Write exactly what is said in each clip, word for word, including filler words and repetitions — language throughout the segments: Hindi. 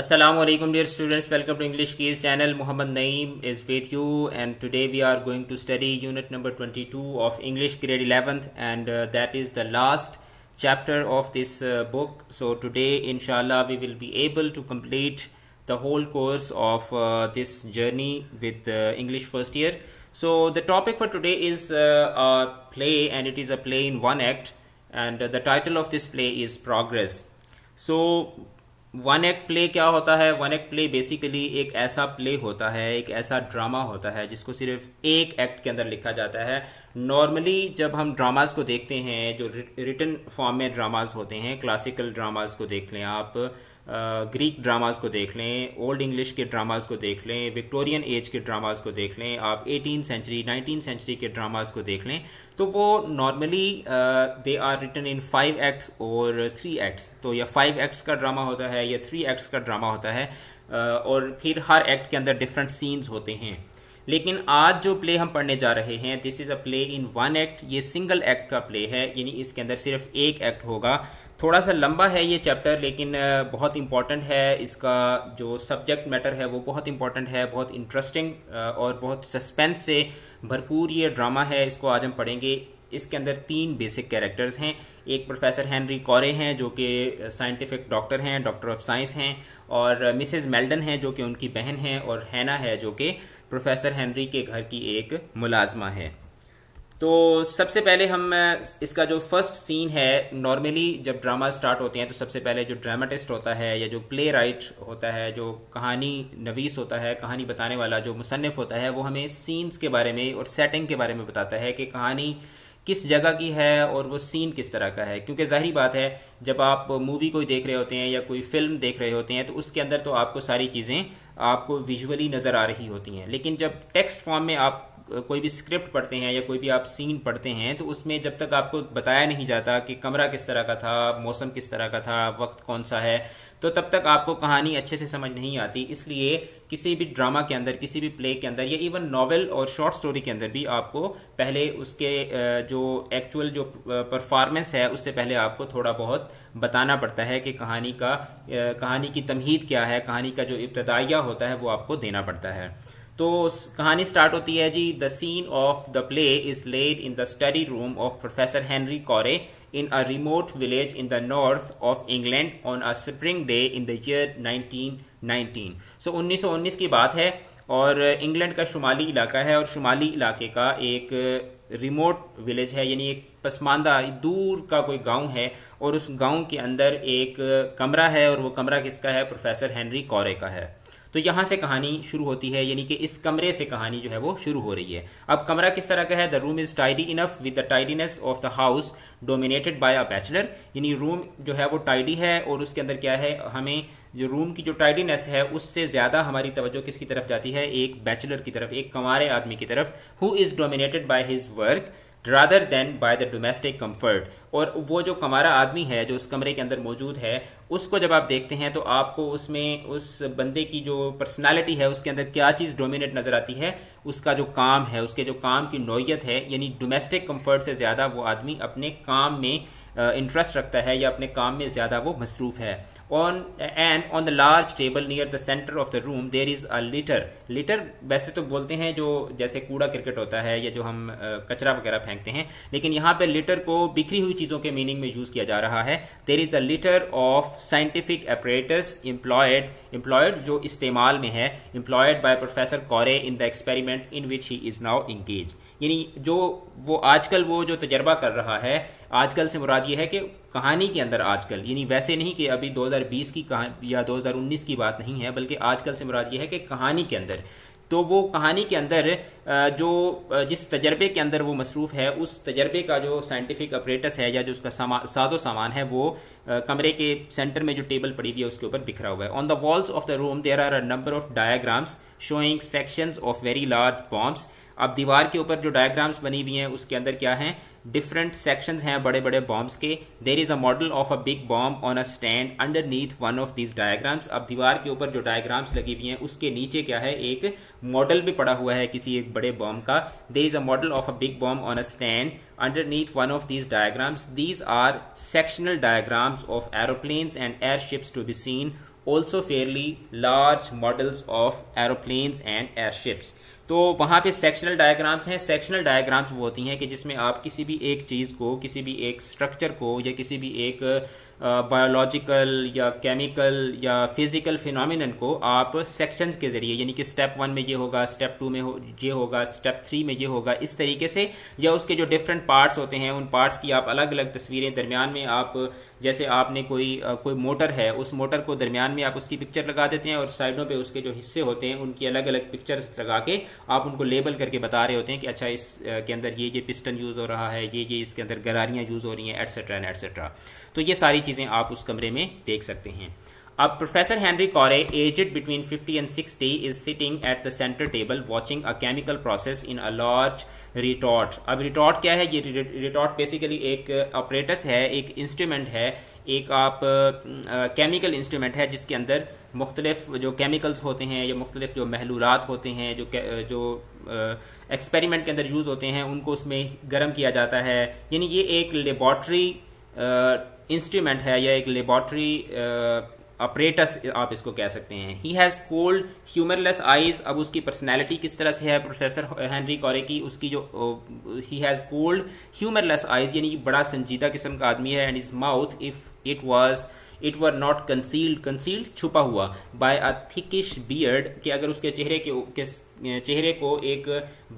Assalamualaikum dear students, welcome to EnglishKeys channel. Muhammad Naeem is with you, and today we are going to study unit number twenty-two of English grade eleventh, and uh, that is the last chapter of this uh, book. So today inshallah we will be able to complete the whole course of uh, this journey with uh, English first year. So the topic for today is uh, a play, and it is a play in one act, and uh, the title of this play is Progress. So one act play क्या होता है? वन एक्ट प्ले बेसिकली एक ऐसा प्ले होता है, एक ऐसा ड्रामा होता है जिसको सिर्फ एक एक्ट के अंदर लिखा जाता है. नॉर्मली जब हम ड्रामास को देखते हैं, जो रिटन फॉर्म में ड्रामास होते हैं, क्लासिकल ड्रामास को देख लें आप, ग्रीक ड्रामास को देख लें, ओल्ड इंग्लिश के ड्रामास को देख लें, विक्टोरियन एज के ड्रामास को देख लें आप, एटीन सेंचुरी नाइनटीन सेंचुरी के ड्रामास को देख लें, तो वो normally they are written in five acts और थ्री एक्ट्स. तो या फाइव एक्ट्स का ड्रामा होता है या थ्री एक्ट्स का ड्रामा होता है, uh, और फिर हर एक्ट के अंदर डिफरेंट सीन्स होते हैं. लेकिन आज जो प्ले हम पढ़ने जा रहे हैं, this is a play in one act, ये सिंगल एक्ट का प्ले है, यानी इसके अंदर सिर्फ एक एक्ट होगा. थोड़ा सा लंबा है ये चैप्टर, लेकिन बहुत इंपॉर्टेंट है. इसका जो सब्जेक्ट मैटर है वो बहुत इंपॉर्टेंट है, बहुत इंटरेस्टिंग और बहुत सस्पेंस से भरपूर ये ड्रामा है. इसको आज हम पढ़ेंगे. इसके अंदर तीन बेसिक कैरेक्टर्स हैं. एक प्रोफेसर हेनरी कोरे हैं जो कि साइंटिफिक डॉक्टर हैं, डॉक्टर ऑफ साइंस हैं, और मिसेज मेल्डन हैं जो कि उनकी बहन हैं, और हैना है जो कि प्रोफेसर हेनरी के घर की एक मुलाजमा है. तो सबसे पहले हम इसका जो फर्स्ट सीन है, नॉर्मली जब ड्रामा स्टार्ट होते हैं तो सबसे पहले जो ड्रामाटिस्ट होता है या जो प्ले राइट होता है, जो कहानी नवीस होता है, कहानी बताने वाला जो मुसन्निफ होता है, वो हमें सीन्स के बारे में और सेटिंग के बारे में बताता है कि कहानी किस जगह की है और वो सीन किस तरह का है. क्योंकि ज़ाहिर बात है, जब आप मूवी कोई देख रहे होते हैं या कोई फिल्म देख रहे होते हैं तो उसके अंदर तो आपको सारी चीज़ें आपको विजुअली नज़र आ रही होती हैं, लेकिन जब टेक्स्ट फॉर्म में आप कोई भी स्क्रिप्ट पढ़ते हैं या कोई भी आप सीन पढ़ते हैं तो उसमें जब तक आपको बताया नहीं जाता कि कमरा किस तरह का था, मौसम किस तरह का था, वक्त कौन सा है, तो तब तक आपको कहानी अच्छे से समझ नहीं आती. इसलिए किसी भी ड्रामा के अंदर, किसी भी प्ले के अंदर, या इवन नॉवेल और शॉर्ट स्टोरी के अंदर भी आपको पहले उसके जो एक्चुअल जो परफॉर्मेंस है उससे पहले आपको थोड़ा बहुत बताना पड़ता है कि कहानी का कहानी की तमहीद क्या है, कहानी का जो इब्तदाइया होता है वो आपको देना पड़ता है. तो कहानी स्टार्ट होती है जी. The scene of the play is laid in the study room of professor Henry कोरे in a remote village in the north of England on a spring day in the year nineteen nineteen. So उन्नीस सौ उन्नीस की बात है, और इंग्लैंड का शुमाली इलाका है, और शुमाली इलाके का एक रिमोट विलेज है, यानी एक पसमानदा दूर का कोई गांव है, और उस गांव के अंदर एक कमरा है, और वो कमरा किसका है? प्रोफेसर हेनरी कोरे का है. तो यहाँ से कहानी शुरू होती है, यानी कि इस कमरे से कहानी जो है वो शुरू हो रही है. अब कमरा किस तरह का है? The room is tidy enough with the tidiness of the house dominated by a bachelor. यानी रूम जो है वो टाइडी है, और उसके अंदर क्या है, हमें जो रूम की जो टाइडीनेस है उससे ज़्यादा हमारी तवज्जो किसकी तरफ जाती है? एक बैचलर की तरफ, एक कमारे आदमी की तरफ. Who is dominated by his work rather than by the domestic comfort. और वो जो कमारा आदमी है जो उस कमरे के अंदर मौजूद है, उसको जब आप देखते हैं तो आपको उसमें उस बंदे की जो पर्सनालिटी है उसके अंदर क्या चीज़ डोमिनेट नज़र आती है? उसका जो काम है, उसके जो काम की नौयत है, यानी डोमेस्टिक कम्फर्ट से ज़्यादा वो आदमी अपने काम में इंटरेस्ट रखता है या अपने काम में ज़्यादा वो मसरूफ़ है. On and on the large table near the centre of the room there is a litter. Litter वैसे तो बोलते हैं जो जैसे कूड़ा क्रिकेट होता है या जो हम कचरा वगैरह फेंकते हैं, लेकिन यहाँ पे लिटर को बिखरी हुई चीज़ों के मीनिंग में यूज़ किया जा रहा है. There is a litter of scientific apparatus employed employed जो इस्तेमाल में है, एम्प्लॉयड बाय प्रोफेसर कोरे in the experiment in which he is now engage. यानी जो वो आजकल वो जो तजर्बा कर रहा है, आजकल से मुराद ये है कि कहानी के अंदर आजकल, यानी वैसे नहीं कि अभी दो हज़ार बीस की कहानी या दो हज़ार उन्नीस की बात नहीं है, बल्कि आजकल से मुराद ये है कि कहानी के अंदर, तो वो कहानी के अंदर जो जिस तजर्बे के अंदर वो मसरूफ़ है उस तजर्बे का जो साइंटिफिक अपरेटस है या जो उसका सामा साजो सामान है वो कमरे के सेंटर में जो टेबल पड़ी हुई है उसके ऊपर बिखरा हुआ है. On the walls of the room there are a number of diagrams showing sections of very large bombs. अब दीवार के ऊपर जो डायग्राम्स बनी हुई हैं उसके अंदर क्या हैं? डिफरेंट सेक्शंस हैं बड़े बड़े बॉम्ब्स के. There is a model of a big bomb on a stand underneath one of these diagrams. अब दीवार के ऊपर जो डायग्राम्स लगी हुई हैं उसके नीचे क्या है? एक मॉडल भी पड़ा हुआ है किसी एक बड़े बॉम्ब का. There is a model of a big bomb on a stand underneath one of these diagrams. These are sectional diagrams of aeroplanes and airships to be seen also fairly large models of aeroplanes and airships. तो वहाँ पे सेक्शनल डायग्राम्स हैं. सेक्शनल डायग्राम्स वो होती हैं कि जिसमें आप किसी भी एक चीज़ को, किसी भी एक स्ट्रक्चर को या किसी भी एक बायोलॉजिकल या केमिकल या फिज़िकल फिनोमिनन को आप सेक्शंस के ज़रिए, यानी कि स्टेप वन में ये होगा, स्टेप टू में हो ये होगा, स्टेप थ्री में ये होगा, इस तरीके से, या उसके जो डिफरेंट पार्ट्स होते हैं उन पार्ट्स की आप अलग अलग तस्वीरें, दरमियान में आप जैसे आपने कोई कोई मोटर है, उस मोटर को दरमियान में आप उसकी पिक्चर लगा देते हैं और साइडों पर उसके जो हिस्से होते हैं उनकी अलग अलग पिक्चर्स लगा के आप उनको लेबल करके बता रहे होते हैं कि अच्छा इसके अंदर ये ये पिस्टन यूज़ हो रहा है, ये ये इसके अंदर गरारियाँ यूज़ हो रही हैं, एट्सेट्रा एंड एट्सेट्रा. तो ये सारी चीज़ें आप उस कमरे में देख सकते हैं. अब professor Henry Corrie, aged between fifty and sixty, is sitting at the centre table watching a chemical process in a large retort. अब रिटॉर्ट क्या है? ये रिटॉर्ट बेसिकली एक ऑपरेटस है, एक इंस्ट्रूमेंट है, एक आप केमिकल इंस्ट्रूमेंट है जिसके अंदर मुख्तलिफ जो केमिकल्स होते हैं या मुख्तलिफ जो महलूलात होते हैं जो जो एक्सपेरिमेंट के अंदर यूज़ होते हैं उनको उसमें गर्म किया जाता है. यानी ये एक लेबॉर्ट्री इंस्ट्रूमेंट है या एक लेबॉर्ट्री ऑपरेटस आप इसको कह सकते हैं. He has cold humourless eyes. अब उसकी पर्सनैलिटी किस तरह से है प्रोफेसर हेनरी कोरे की, उसकी जो he has cold humourless eyes, यानी बड़ा संजीदा किस्म का आदमी है. And his mouth if it was it were not concealed, concealed छुपा हुआ, बाय अ थिकिश बियर्ड, कि अगर उसके चेहरे के, के चेहरे को एक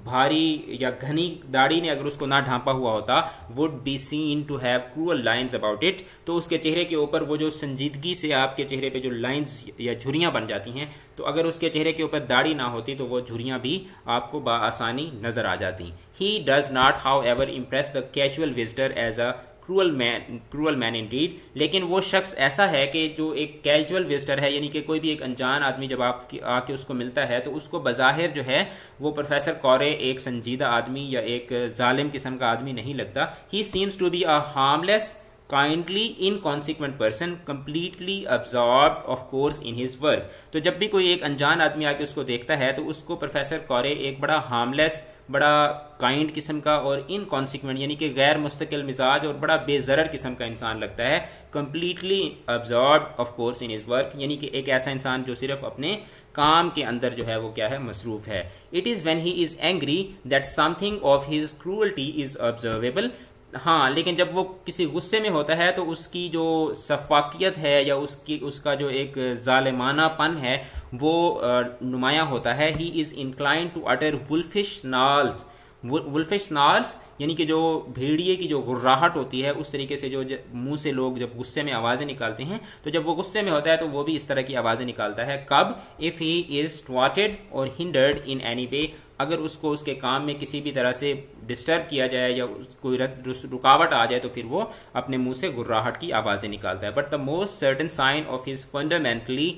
भारी या घनी दाढ़ी ने अगर उसको ना ढांपा हुआ होता, would be seen to have cruel lines about it. तो उसके चेहरे के ऊपर वो जो संजीदगी से आपके चेहरे पे जो लाइन्स या झुरियाँ बन जाती हैं, तो अगर उसके चेहरे के ऊपर दाढ़ी ना होती तो वो झुरियाँ भी आपको बाआसानी नज़र आ जाती. He does not however impress the casual visitor as a cruel man, cruel man indeed. लेकिन वो शख्स ऐसा है कि जो एक कैजुअल विजिटर है, यानी कि कोई भी एक अनजान आदमी जब आप आके उसको मिलता है तो उसको बज़ाहिर जो है वो प्रोफेसर कोरे एक संजीदा आदमी या एक जालिम किस्म का आदमी नहीं लगता. He seems to be a harmless, kindly, inconsequent person, completely absorb of course in his work. तो जब भी कोई एक अनजान आदमी आके उसको देखता है तो उसको प्रोफेसर कोरे एक बड़ा हार्मलेस, बड़ा काइंड किस्म का और इनकॉन्सिक्वेंट यानी कि गैर मुस्तकिल मिजाज और बड़ा बेजरर किस्म का इंसान लगता है. Completely absorb of course in his work, यानी कि एक ऐसा इंसान जो सिर्फ अपने काम के अंदर जो है वो क्या है, मसरूफ़ है. It is when he is angry that something of his cruelty is observable. हाँ, लेकिन जब वो किसी गुस्से में होता है तो उसकी जो सफाकियत है या उसकी उसका जो एक जालिमानापन है वो नुमाया होता है. He is incline to utter wolfish snarls, wolfish snarls यानी कि जो भेड़िए की जो गुर्राहट होती है, उस तरीके से जो मुंह से लोग जब गुस्से में आवाज़ें निकालते हैं, तो जब वो गुस्से में होता है तो वो भी इस तरह की आवाज़ें निकालता है. कब? इफ़ ही इज़ थ्वाटेड और हिंडर्ड इन एनी वे, अगर उसको उसके काम में किसी भी तरह से डिस्टर्ब किया जाए या कोई रुकावट आ जाए तो फिर वो अपने मुंह से गुर्राहट की आवाज़ें निकालता है. But the most certain sign of his fundamentally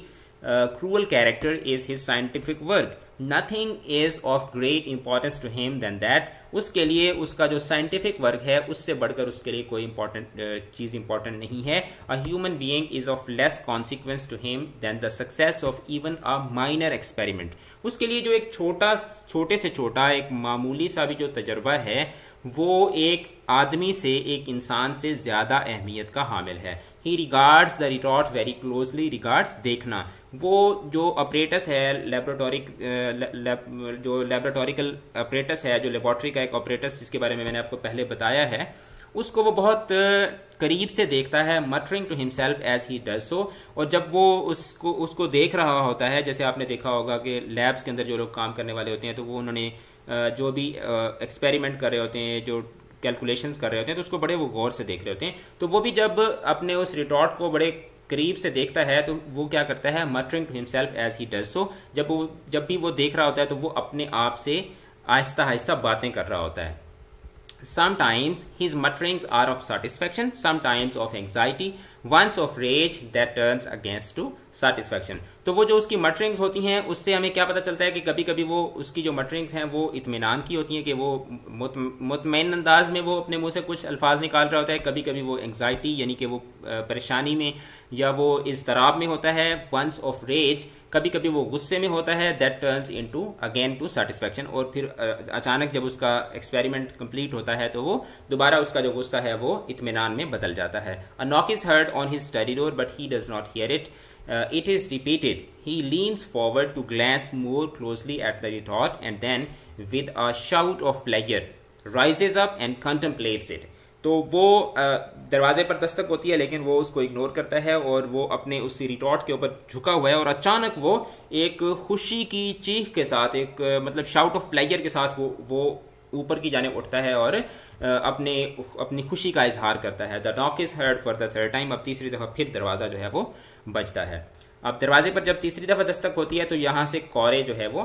cruel character is his scientific work. Nothing is of great importance to him than that. उसके लिए उसका जो साइंटिफिक वर्क है उससे बढ़कर उसके लिए कोई इंपॉर्टेंट चीज़ इंपॉर्टेंट नहीं है. A human being is of less consequence to him than the success of even a minor experiment. उसके लिए जो एक छोटा छोटे से छोटा एक मामूली सा भी जो तजर्बा है वो एक आदमी से, एक इंसान से ज़्यादा अहमियत का हामिल है. He regards the retort very closely. Regards देखना, वो जो ऑपरेटस है लेबोरेटोरिक जो लेबोरेटोरिकल ऑपरेटस है, जो लेबोरेटरी का एक ऑपरेटस जिसके बारे में मैंने आपको पहले बताया है, उसको वो बहुत करीब से देखता है. Muttering to himself as he does so. और जब वो उसको उसको देख रहा होता है, जैसे आपने देखा होगा कि लैब्स के अंदर जो लोग काम करने वाले होते हैं तो वो उन्होंने जो भी एक्सपेरिमेंट कर रहे होते हैं, जो कैलकुलेशंस कर रहे होते हैं, तो उसको बड़े वो गौर से देख रहे होते हैं. तो वो भी जब अपने उस रिटॉर्ट को बड़े करीब से देखता है तो वो क्या करता है, muttering to himself as he does so. जब वो जब भी वो देख रहा होता है तो वो अपने आप से आहिस्ता आहिस्ता बातें कर रहा होता है. Sometimes his mutterings are of satisfaction, sometimes of anxiety, once of rage that turns against to satisfaction. तो वो जो उसकी मटरिंग्स होती हैं उससे हमें क्या पता चलता है कि कभी कभी वो उसकी जो मटरिंग्स हैं वो इत्मीनान की होती हैं कि वो मुतमईन अंदाज में वो अपने मुंह से कुछ अल्फाज निकाल रहा होता है. कभी कभी वो एंग्जाइटी यानी कि वो परेशानी में या वो इज़्तिराब में होता है. वंस ऑफ रेज, कभी कभी वो गुस्से में होता है. That turns into again to satisfaction. और फिर अचानक जब उसका एक्सपेरिमेंट कंप्लीट होता है तो वो दोबारा उसका जो गुस्सा है वो इत्मीनान में बदल जाता है. A knock is heard on his study door but he does not hear it. Uh, it is repeated. He leans forward to glance more closely at the retort and then, with a shout of pleasure, rises up and contemplates it. तो वो दरवाजे पर दस्तक होती है लेकिन वो उसको इग्नोर करता है और वो अपने उसी रिटॉर्ट के ऊपर झुका हुआ है और अचानक वो एक खुशी की चीख के साथ, एक मतलब शाउट ऑफ प्लेजर के साथ वो वो ऊपर की जाने उठता है और अपने अपनी खुशी का इजहार करता है. The knock is heard for the third time. अब तीसरी दफ़ा फिर दरवाज़ा जो है वो बजता है. अब दरवाजे पर जब तीसरी दफ़ा दस्तक होती है तो यहाँ से कोरे जो है वो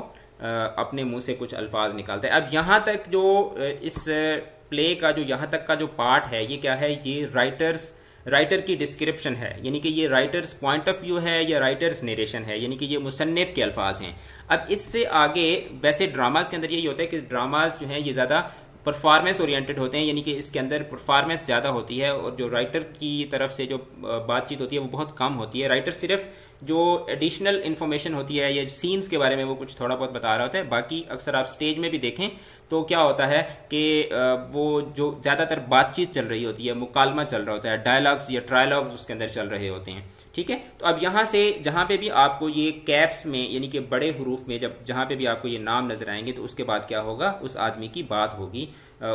अपने मुँह से कुछ अल्फाज निकालता है. अब यहाँ तक जो इस प्ले का जो यहाँ तक का जो पार्ट है ये क्या है, ये राइटर्स राइटर की डिस्क्रिप्शन है, यानी कि ये राइटर्स पॉइंट ऑफ व्यू है या राइटर्स नरेशन है, यानी कि ये मुसन्निफ के अल्फाज हैं. अब इससे आगे वैसे ड्रामास के अंदर यही होता है कि ड्रामास जो हैं ये ज़्यादा परफॉर्मेंस ओरिएंटेड होते हैं, यानी कि इसके अंदर परफॉर्मेंस ज़्यादा होती है और जो राइटर की तरफ से जो बातचीत होती है वो बहुत कम होती है. राइटर सिर्फ जो एडिशनल इन्फॉर्मेशन होती है या सीन्स के बारे में वो कुछ थोड़ा बहुत बता रहा होता है. बाकी अक्सर आप स्टेज में भी देखें तो क्या होता है कि वो जो ज़्यादातर बातचीत चल रही होती है, मुकालमा चल रहा होता है, डायलॉग्स या ट्रायलॉग्स उसके अंदर चल रहे होते हैं. ठीक है, तो अब यहाँ से जहाँ पे भी आपको ये कैप्स में यानी कि बड़े हरूफ में जब जहाँ पे भी आपको ये नाम नजर आएंगे तो उसके बाद क्या होगा, उस आदमी की बात होगी,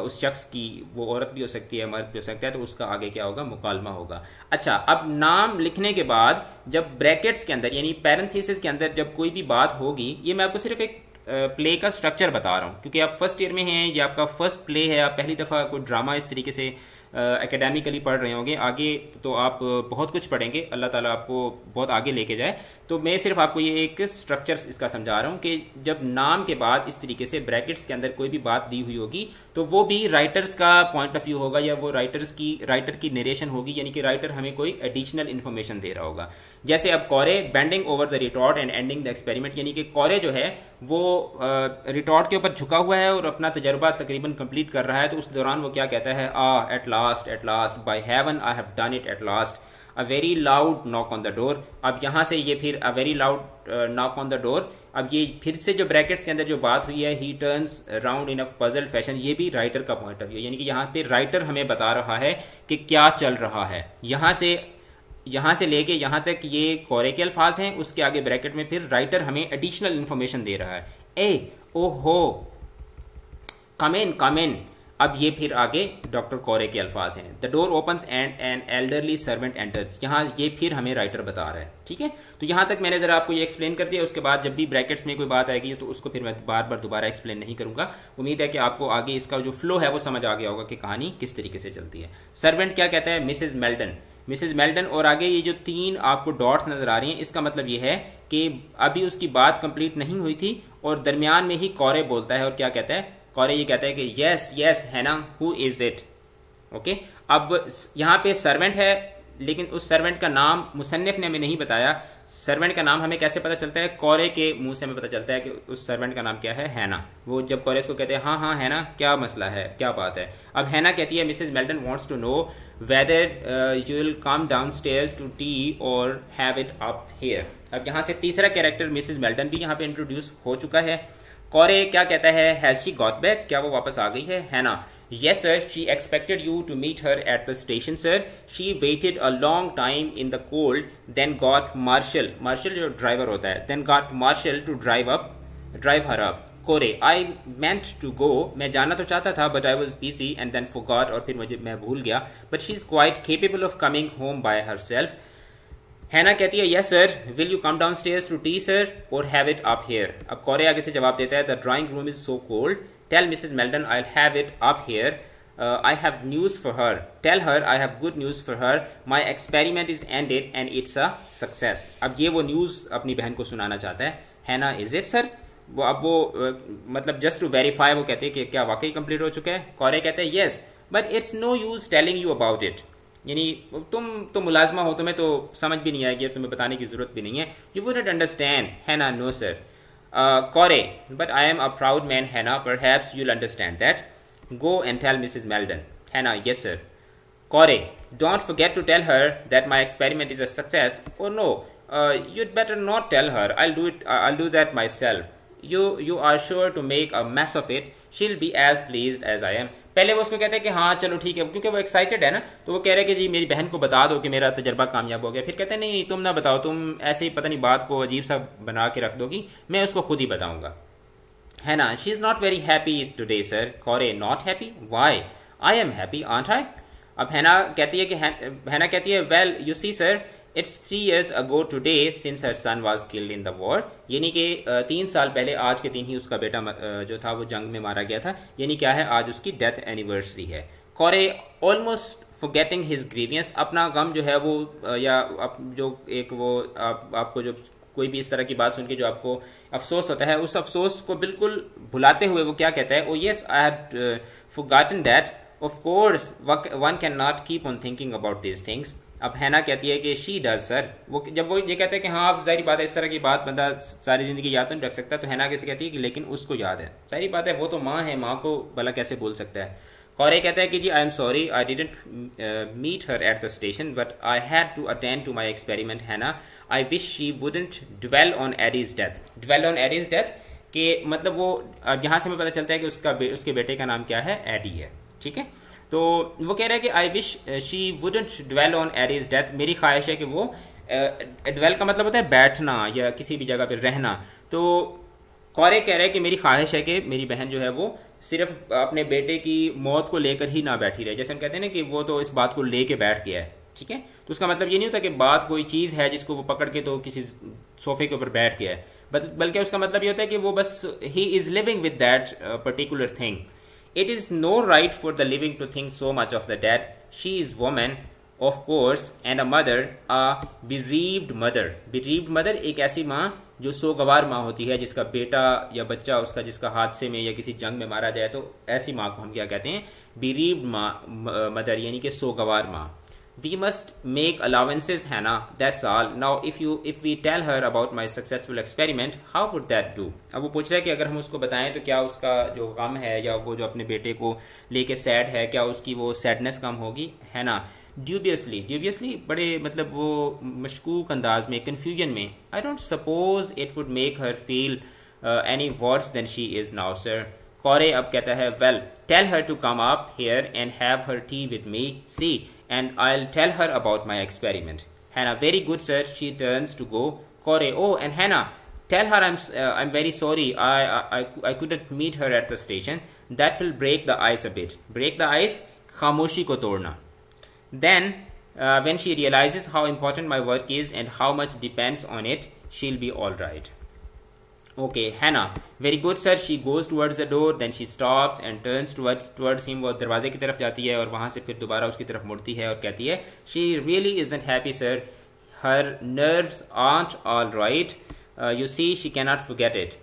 उस शख्स की, वो औरत भी हो सकती है मर्द भी हो सकता है, तो उसका आगे क्या होगा, मुकालमा होगा. अच्छा, अब नाम लिखने के बाद जब ब्रैकेट्स के अंदर यानी पैरेंथेसिस के अंदर जब कोई भी बात होगी, ये मैं आपको सिर्फ एक प्ले का स्ट्रक्चर बता रहा हूँ क्योंकि आप फर्स्ट ईयर में हैं, ये आपका फर्स्ट प्ले है, आप पहली दफ़ा कोई ड्रामा इस तरीके से एकेडमिकली uh, पढ़ रहे होंगे. आगे तो आप बहुत कुछ पढ़ेंगे, अल्लाह ताला आपको बहुत आगे लेके जाए. तो मैं सिर्फ आपको ये एक स्ट्रक्चर इसका समझा रहा हूँ कि जब नाम के बाद इस तरीके से ब्रैकेट्स के अंदर कोई भी बात दी हुई होगी तो वो भी राइटर्स का पॉइंट ऑफ व्यू होगा या वो राइटर्स की राइटर की नरेशन होगी, यानी कि राइटर हमें कोई एडिशनल इन्फॉर्मेशन दे रहा होगा. जैसे अब Corey bending over the retort and ending the experiment, यानी कि कोरे जो है वो रिटॉर्ट uh, के ऊपर झुका हुआ है और अपना तजर्बा तकरीबन कम्प्लीट कर रहा है. तो उस दौरान वो क्या कहता है, ah at Last, at last, by heaven I have done it at last. A very loud knock on the door. अब यहाँ से ये फिर a very loud uh, knock on the door. अब ये फिर से जो ब्रैकेट्स के अंदर जो बात हुई है, he turns round in a puzzled fashion. ये भी राइटर का पॉइंट ऑफ व्यू, यानी कि यहाँ पे राइटर हमें बता रहा है कि क्या चल रहा है. यहाँ से यहाँ से लेके यहाँ तक ये कोरे के अल्फाज हैं, उसके आगे ब्रैकेट में फिर राइटर हमें एडिशनल इन्फॉर्मेशन दे रहा है. ए ओहो, कम इन कम इन. अब ये फिर आगे डॉक्टर कोरे के अल्फाज हैं. The door opens and an elderly servant enters. यहाँ ये फिर हमें राइटर बता रहा है. ठीक है, तो यहाँ तक मैंने ज़रा आपको ये एक्सप्लेन कर दिया. उसके बाद जब भी ब्रैकेट्स में कोई बात आएगी तो उसको फिर मैं बार बार दोबारा एक्सप्लेन नहीं करूँगा. उम्मीद है कि आपको आगे इसका जो फ्लो है वो समझ आ गया होगा कि कहानी किस तरीके से चलती है. सर्वेंट क्या कहता है, मिसेज मेल्डन, मिसेज मेल्डन. और आगे ये जो तीन आपको डॉट्स नज़र आ रही हैं, इसका मतलब ये है कि अभी उसकी बात कंप्लीट नहीं हुई थी और दरमियान में ही कोरे बोलता है. और क्या कहता है कोरे, ये कहता है कि yes yes Hannah, who is it. Okay, अब यहाँ पे सर्वेंट है लेकिन उस सर्वेंट का नाम मुसन्निफ ने हमें नहीं बताया. सर्वेंट का नाम हमें कैसे पता चलता है, कोरे के मुंह से हमें पता चलता है कि उस सर्वेंट का नाम क्या है, हैना. वो जब कोरे इसको कहते हैं, हाँ हाँ हैना, क्या मसला है, क्या बात है. अब हैना कहती है, Mrs Meldon wants to know whether you will come downstairs to tea और हैव इट अप हियर. अब यहाँ से तीसरा कैरेक्टर मिसेज मेल्डन भी यहाँ पर इंट्रोड्यूस हो चुका है. कोरे क्या कहता है, हैज शी गॉट बैक, क्या वो वापस आ गई है, Hannah. Yes sir, she expected you to meet her at the station sir, she waited a long time in the cold, then got Marshall, Marshall जो ड्राइवर होता है, then got Marshall to drive up drive her up. Corey, I meant to go, मैं जाना तो चाहता था but I was busy and then forgot, और फिर मुझे मैं भूल गया, but she is quite capable of coming home by herself. Hannah कहती है, yes sir, will you come downstairs to tea sir और हैव इट अप हियर. अब कोरे आगे से जवाब देता है, the drawing room is so cold, tell Mrs Meldon I will have it up here, I have news for her, tell her I have good news for her, my experiment is ended and it's a success. अब ये वो न्यूज़ अपनी बहन को सुनाना चाहता है, हैना इज इट सर. वो अब वो मतलब जस्ट टू वेरीफाई वो कहते हैं कि क्या वाकई कंप्लीट हो चुका है. कोरे कहते हैं, yes but it's no use telling you about it, यानी तुम तो मुलाजमा हो, तुम्हें तो समझ भी नहीं आएगी, तुम्हें बताने की ज़रूरत भी नहीं है, you wouldn't understand. Hannah, no sir. Corey, but I am a proud man Hannah, perhaps you will understand that, go and tell Mrs Meldon. Hannah, yes sir. Corey, don't forget to tell her that my experiment is a success, और no you'd better not tell her, I do it I do that myself, you you are sure to make a mess of it, she'll be as pleased as I am. पहले वो उसको कहते हैं कि हाँ चलो ठीक है, क्योंकि वो एक्साइटेड है ना, तो वो कह रहे हैं कि जी मेरी बहन को बता दो कि मेरा तजर्बा कामयाब हो गया। फिर कहते हैं नहीं तुम ना बताओ, तुम ऐसे ही पता नहीं बात को अजीब सा बना के रख दोगी, मैं उसको खुद ही बताऊँगा। है ना, she is not very happy today sir. Corey, not happy? Why? I am happy aren't I. अब हैना कहती है कि हैना कहती है well you see sir, it's three years ago today since her son was killed in the war. यानी कि तीन साल पहले आज के दिन ही उसका बेटा जो था वो जंग में मारा गया था, यानी क्या है आज उसकी डेथ एनिवर्सरी है। कोरे ऑलमोस्ट फॉरगेटिंग हिज ग्रीवियंस, अपना गम जो है वो या जो एक वो आप, आपको जो कोई भी इस तरह की बात सुन के जो आपको अफसोस होता है उस अफसोस को बिल्कुल भुलाते हुए वो क्या कहता है, oh yes I had forgotten that, of course one can not keep on thinking about this things. अब हैना कहती है कि शी डज सर। वो जब वो ये कहता है कि हाँ आप जाहिर बात है इस तरह की बात बंदा सारी ज़िंदगी याद तो नहीं रख सकता, तो हैना कैसे कहती है कि लेकिन उसको याद है। सारी बात है वो तो माँ है, माँ को भला कैसे भूल सकता है। कोरे कहता है कि जी I am sorry I didn't meet her at the station but I had to attend to my experiment. Hannah I wish she wouldn't dwell on Eddie's death. Dwell on Eddie's death के मतलब वो यहाँ से हमें पता चलता है कि उसका उसके बेटे का नाम क्या है, एडी है। ठीक है, तो वो कह रहा है कि I wish she wouldn't dwell on Eddie's death. मेरी ख्वाहिश है कि वो ड्वेल uh, का मतलब होता है बैठना या किसी भी जगह पे रहना। तो कोरे कह रहा है कि मेरी ख्वाहिश है कि मेरी बहन जो है वो सिर्फ अपने बेटे की मौत को लेकर ही ना बैठी रहे। जैसे हम कहते हैं ना कि वो तो इस बात को लेके बैठ गया है। ठीक है, तो उसका मतलब ये नहीं होता कि बात कोई चीज़ है जिसको वो पकड़ के तो किसी सोफे के ऊपर बैठ गया है, बल्कि उसका मतलब ये होता है कि वो बस he is living with that particular thing. It is no right for the living to think so much of the dead. She is woman, of course, and a mother, a bereaved mother. Bereaved mother एक ऐसी माँ जो सोगवार माँ होती है, जिसका बेटा या बच्चा उसका जिसका हादसे में या किसी जंग में मारा जाए, तो ऐसी माँ को हम क्या कहते हैं, bereaved माँ मदर, यानी कि सोगवार माँ। We must make allowances, Hannah. That's all. Now, if you if we tell her about my successful experiment, how would that do? अब वो पूछ रहा है कि अगर हम उसको बताएं तो क्या उसका जो गम है या वो जो अपने बेटे को लेके सैड है, क्या उसकी वो सैडनेस कम होगी? है ना, dubiously, dubiously बड़े मतलब वो मशकूक अंदाज में, confusion में। I don't suppose it would make her feel uh, any worse than she is now, sir. कोरे अब कहता है well, tell her to come up here and have her tea with me. See. And I'll tell her about my experiment. Hannah, very good, sir. She turns to go. Corey, oh, and Hannah, tell her I'm uh, I'm very sorry. I, I I couldn't meet her at the station. That will break the ice a bit. Break the ice. खामोशी को तोड़ना. Then, uh, when she realizes how important my work is and how much depends on it, she'll be all right. Okay, Hannah, very good, sir. She goes towards the door, then she stops and turns towards towards him. वो दरवाजे की तरफ जाती है और वहाँ से फिर दोबारा उसकी तरफ मुड़ती है और कहती है she really isn't happy, sir. Her nerves aren't all right. Uh, you see, she cannot forget it.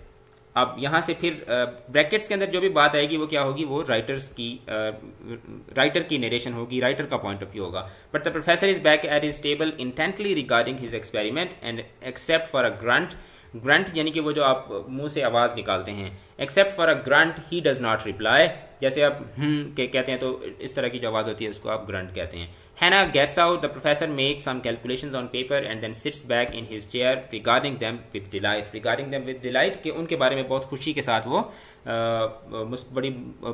अब यहाँ से फिर ब्रैकेट्स uh, के अंदर जो भी बात आएगी वो क्या होगी, वो राइटर्स की राइटर uh, की नरेशन होगी, राइटर का पॉइंट ऑफ व्यू होगा। But the professor is back at his table intently regarding his experiment and except for a grunt. Grunt यानी कि वो जो आप मुंह से आवाज़ निकालते हैं। Except for a grunt he does not reply, जैसे आप हम कहते हैं तो इस तरह की जो आवाज़ होती है उसको आप ग्रंट कहते हैं। Hannah gets out. The professor make some calculations on paper and then sits back in his chair regarding them with delight. Regarding them with delight कि उनके बारे में बहुत खुशी के साथ वो आ, बड़ी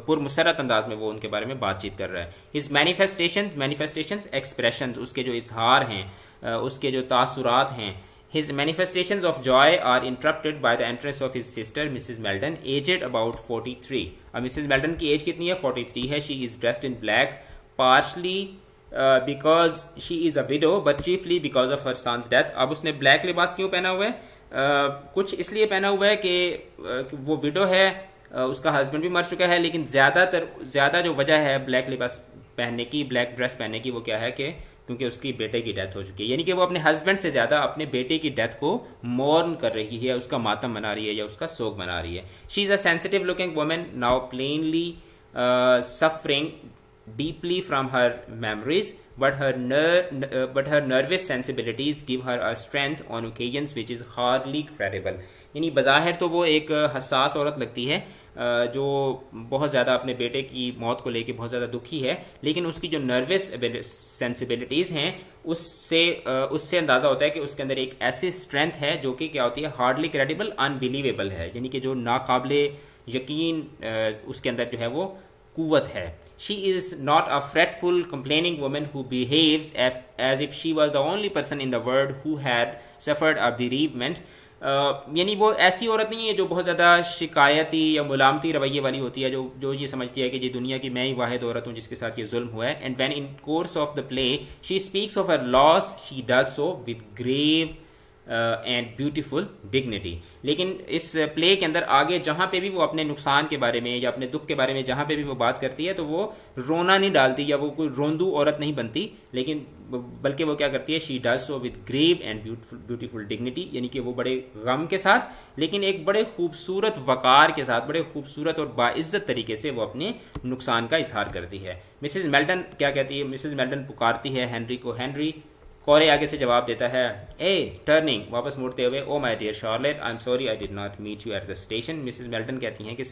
पुरमसरत अंदाज में वो उनके बारे में बातचीत कर रहा है। हिज मैनिफेस्टेशन मैनिफेस्टेशन एक्सप्रेशन, उसके जो इजहार हैं, उसके जो तासुरात हैं। His manifestations of joy are interrupted by the entrance of his sister, Missus Meldon, aged about forty-three. अब मिसेज मेल्डन की एज कितनी है? forty-three है। She is dressed in black, partially uh, because she is a widow, but chiefly because of her son's death. अब उसने ब्लैक लिबास क्यों पहना हुआ है? uh, कुछ इसलिए पहना हुआ है कि uh, वो विडो है, uh, उसका हस्बैंड भी मर चुका है, लेकिन ज़्यादातर ज़्यादा जो वजह है ब्लैक लिबास पहनने की, ब्लैक ड्रेस पहनने की, वो क्या है कि क्योंकि उसकी बेटे की डेथ हो चुकी है। यानी कि वो अपने हस्बैंड से ज़्यादा अपने बेटे की डेथ को मौर्न कर रही है, उसका मातम मना रही है या उसका सोग मना रही है। She is a sensitive looking woman now plainly suffering deeply from her memories but her nerve but her nervous sensibilities give her a strength on occasions which is hardly credible. यानी बज़ाहिर तो वो एक हसास औरत लगती है जो बहुत ज़्यादा अपने बेटे की मौत को लेके बहुत ज़्यादा दुखी है, लेकिन उसकी जो नर्वस सेंसिबिलिटीज़ हैं उससे उससे अंदाज़ा होता है कि उसके अंदर एक ऐसी स्ट्रेंथ है जो कि क्या होती है, हार्डली क्रेडिबल, अनबिलीवेबल है, यानी कि जो नाकाबिले यकीन उसके अंदर जो है वो कुव्वत है। She is not a fretful, complaining woman who behaves as if she was the only person in the world who had suffered a bereavement. यानी वो ऐसी औरत नहीं है जो बहुत ज़्यादा शिकायती या मुलामती रवैये वाली होती है, जो जो ये समझती है कि ये दुनिया की मैं ही वाहिद औरत हूँ जिसके साथ ये जुल्म हुआ है. And when in course of the play she speaks of her loss she does so with grave and beautiful dignity. लेकिन इस प्ले के अंदर आगे जहाँ पे भी वो अपने नुकसान के बारे में या अपने दुख के बारे में जहाँ पे भी वो बात करती है तो वो रोना नहीं डालती या वो कोई रोंदू औरत नहीं बनती, लेकिन बल्कि वो क्या करती है, she does so with grave and beautiful beautiful dignity. यानी कि वो बड़े गम के साथ लेकिन एक बड़े खूबसूरत वकार के साथ, बड़े खूबसूरत और बाइज़्ज़त तरीके से वो अपने नुकसान का इजहार करती है. मिसेज मेल्टन क्या कहती है, मिसेज मेल्टन पुकारती है हेनरी को. हेनरी कोरे आगे से जवाब देता है, ए टर्निंग वापस मुड़ते हुए, oh my dear Charlotte I am sorry I did not meet you at the station. Mrs Melton कहती हैं कि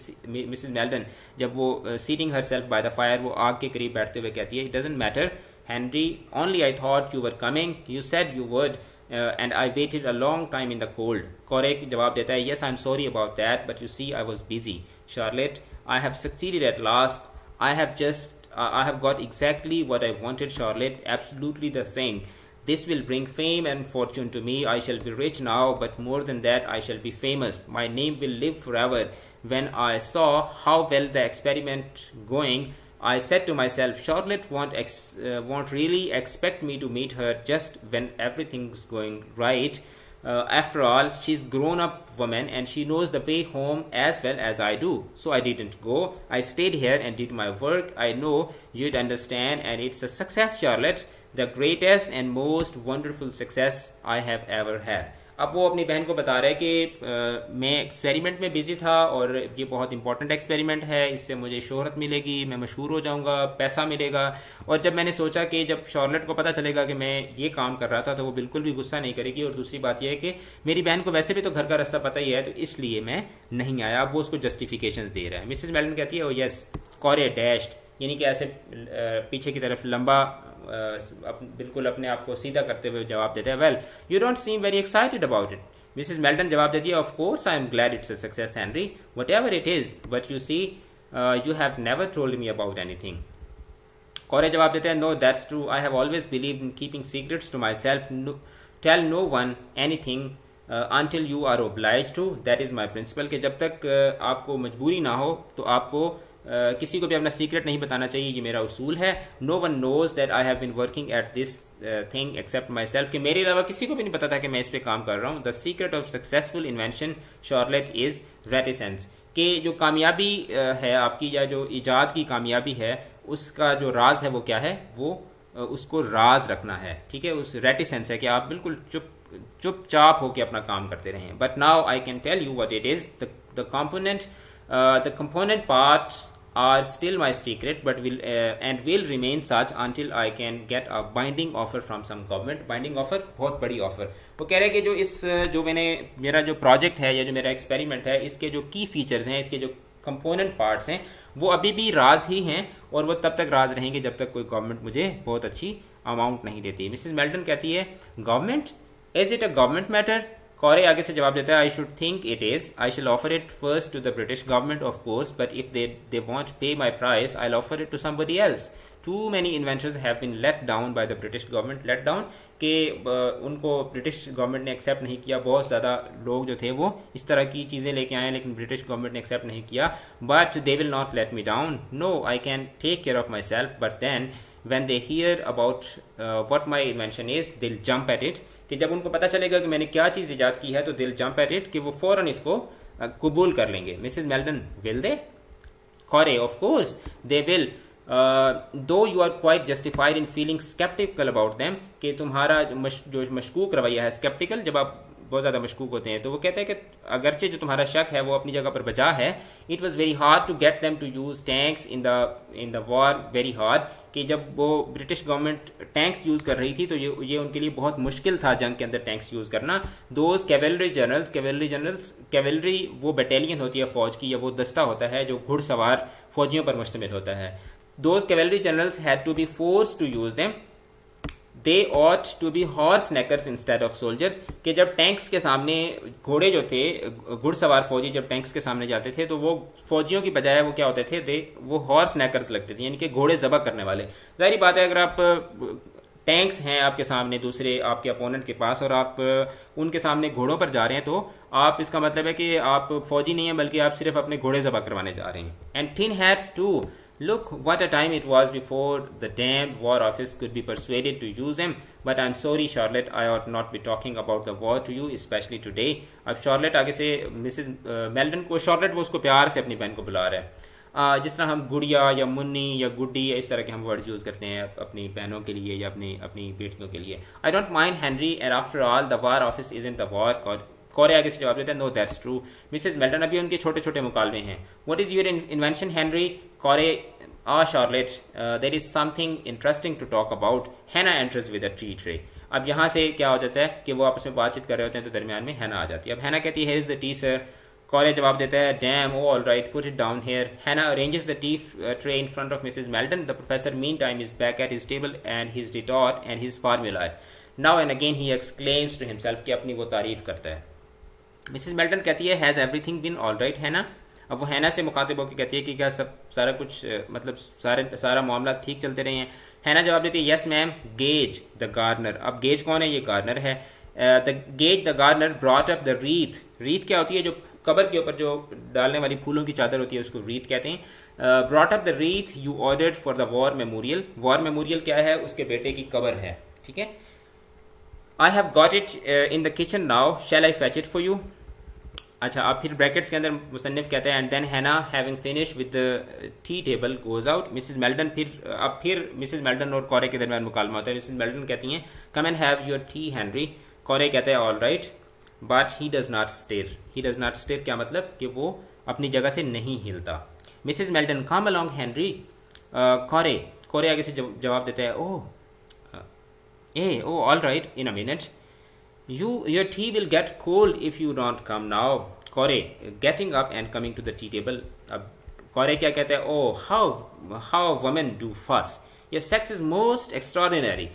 मिसेस मेल्टन जब वो seating her self by the fire वो आग के करीब बैठते हुए कहती है, it doesn't matter Henry only I thought you were coming you said you would and I waited a long time in the cold. Corey जवाब देता है, yes I am sorry about that but you see I was busy Charlotte I have succeeded at last I have just I have got exactly what I wanted Charlotte absolutely the thing. This will bring fame and fortune to me. I shall be rich now, but more than that, I shall be famous. My name will live forever. When I saw how well the experiment going, I said to myself, Charlotte won't ex uh, won't really expect me to meet her just when everything's going right. Uh, after all, she's grown up woman and she knows the way home as well as I do. So I didn't go. I stayed here and did my work. I know you'd understand, and it's a success, Charlotte. The greatest and most wonderful success I have ever had. अब वो अपनी बहन को बता रहा है कि आ, मैं एक्सपेरिमेंट में बिजी था और ये बहुत इंपॉर्टेंट एक्सपेरिमेंट है, इससे मुझे शोहरत मिलेगी, मैं मशहूर हो जाऊंगा, पैसा मिलेगा. और जब मैंने सोचा कि जब शार्लेट को पता चलेगा कि मैं ये काम कर रहा था तो वो बिल्कुल भी गुस्सा नहीं करेगी. और दूसरी बात यह है कि मेरी बहन को वैसे भी तो घर का रास्ता पता ही है तो इसलिए मैं नहीं आया. अब वो उसको जस्टिफिकेशन दे रहा है. मिसेज मेल्टन कहती है, ओ यस कोरे डैश्ड, यानी कि ऐसे पीछे की तरफ लंबा बिल्कुल अपने आप को सीधा करते हुए जवाब देता है, well you don't seem very excited about it. Mrs Melton जवाब देती है, of course I am glad it's a success Henry what ever it is but you see you have never told me about anything. Corey जवाब देता है, no that's true I have always believe in keeping secrets to my self tell no one anything until you are oblige to that is my principle. कि जब तक uh, आपको मजबूरी ना हो तो आपको Uh, किसी को भी अपना सीक्रेट नहीं बताना चाहिए, ये मेरा उसूल है. No one knows that I have been working at this thing except my self. कि मेरे अलावा किसी को भी नहीं पता था कि मैं इस पे काम कर रहा हूँ. The secret of successful invention Charlotte is reticence. कि जो कामयाबी uh, है आपकी या जो ईजाद की कामयाबी है उसका जो राज है वो क्या है, वो uh, उसको राज रखना है. ठीक है, उस रेटिसेंस है कि आप बिल्कुल चुप चुपचाप होकर अपना काम करते रहें. But now I can tell you what it is the component Uh, the component parts are still my secret, but will uh, and will remain such until I can get a binding offer from some government. Binding offer बहुत बड़ी offer. वो कह रहे हैं कि जो इस जो मैंने मेरा जो project है या जो मेरा experiment है इसके जो key features हैं, इसके जो component parts हैं वो अभी भी राज ही हैं और वो तब तक राज रहेंगे जब तक कोई government मुझे बहुत अच्छी amount नहीं देती. मिसेज मेल्टन कहती है, government? Is it a government matter? कोरे आगे से जवाब देता है, I should think it is I shall offer it first to the British government of course but if they they won't pay my price I offer it to somebody else. Too many inventions have been let down by the British government. Let down के उनको ब्रिटिश गवर्नमेंट ने एक्सेप्ट नहीं किया. बहुत ज़्यादा लोग जो थे वो इस तरह की चीज़ें लेके आए लेकिन ब्रिटिश गवर्नमेंट ने एक्सेप्ट नहीं किया. But they will not let me down. No I can take care of my self. But then When they hear about uh, what my invention is, they'll jump at it. कि जब उनको पता चलेगा कि मैंने क्या चीज़ ईजाद की है तो they'll jump at it, कि वो फ़ौरन इसको uh, कबूल कर लेंगे. Mrs Melton, will they? Corey, of course they will. Uh, though you are quite justified in feeling skeptical about them. कि तुम्हारा जो, मश, जो मशकूक रवैया है, skeptical, जब आप बहुत ज़्यादा मशकूक होते हैं तो वो कहते हैं कि अगरचे जो तुम्हारा शक है वो अपनी जगह पर बजा है. It was very hard to get them to use tanks in the in the war. Very hard, कि जब वो ब्रिटिश गवर्नमेंट टैंक्स यूज़ कर रही थी तो ये ये उनके लिए बहुत मुश्किल था जंग के अंदर टैंक्स यूज़ करना. Those cavalry generals cavalry generals cavalry वो बटालियन होती है फ़ौज की, या वो दस्ता होता है जो घुड़सवार फौजियों पर मुश्तमिल होता है. Those cavalry generals had to be force to use them they ought to be horse neckers instead of soldiers, कि जब टैंक्स के सामने घोड़े जो थे, घुड़सवार फौजी जब टैंक्स के सामने जाते थे तो वो फौजियों की बजाय वो क्या होते थे, दे वो हॉर्स नेकर्स लगते थे, यानी कि घोड़े ज़बह करने वाले। जाहिर बात है अगर आप टैंक्स हैं आपके सामने दूसरे आपके अपोनेंट के पास और आप उनके सामने घोड़ों पर जा रहे हैं तो आप इसका मतलब है कि आप फौजी नहीं हैं बल्कि आप सिर्फ अपने घोड़े ज़बह करवाने जा रहे हैं। And thin hats too, look what a time it was before the damned war office could be persuaded to use them. But I'm sorry Charlotte, I ought not be talking about the war to you, especially today. अब Charlotte आगे से मिसेज मेल्डन को, Charlotte वो उसको प्यार से अपनी बहन को बुला रहा है, uh, जिस तरह हम गुड़िया या मुन्नी या गुड्डी इस तरह के हम वर्ड्स यूज़ करते हैं अपनी बहनों के लिए या अपनी अपनी बेटियों के लिए। I don't mind Henry and after all the War Office is in the war cod. Corey आगे से जवाब देते हैं no that's true. Mrs Meldon अभी उनके छोटे छोटे मुकालमे हैं। What is your invention Henry? Corey, ah Charlotte, there is something interesting to talk about. Hannah enters with a tea tray. अब यहाँ से क्या हो जाता है कि वो आपस में बातचीत कर रहे होते हैं तो दरमियान में हैना आ जाती है। अब हैना कहती है here is the tea sir. Corey जवाब देता है damn, oh all right, put it down here. Hannah arranges the tea tray in front of Mrs Meldon. The professor meantime is back at his table and his retort and his formula. Now and again he exclaims to himself, कि अपनी वो तारीफ़ करता है। मिसेज मेल्डन कहती है has everything been all right Hannah? अब वो हैना से मुखातिब होकर कहती है कि क्या सब सारा कुछ मतलब सारे सारा मामला ठीक चलते रहे हैं? हैना जवाब देती है yes ma'am, Gage the gardener. अब गेज कौन है? ये गार्डनर है। The Gage the gardener brought up the wreath. Wreath क्या होती है? जो कबर के ऊपर जो डालने वाली फूलों की चादर होती है उसको रीथ कहते हैं। Brought up the wreath you ordered for the war memorial. War memorial क्या है? उसके बेटे की कबर है, ठीक है। I have got it in the kitchen now, shall I fetch it for you. अच्छा, आप फिर ब्रैकेट्स के अंदर मुसन्निफ कहते हैं and then Hannah having finish with the tea table goes out. Mrs Meldon फिर अब फिर मिसेज मेल्डन और कोरे के दरमियान मुकालमा होता है। मिसेज मेल्डन कहती हैं come and have your tea Henry. Corey कहते हैं all right but he does not stir. He does not stir क्या मतलब? कि वो अपनी जगह से नहीं हिलता। Mrs Meldon come along Henry. Corey Corey आगे से जवाब देता है oh ah oh all right in a minute, you your tea will get cold if you don't come now. Corey getting up and coming to the tea table. अब Corey क्या कहता है? Oh how how women do fuss. Your sex is most extraordinary.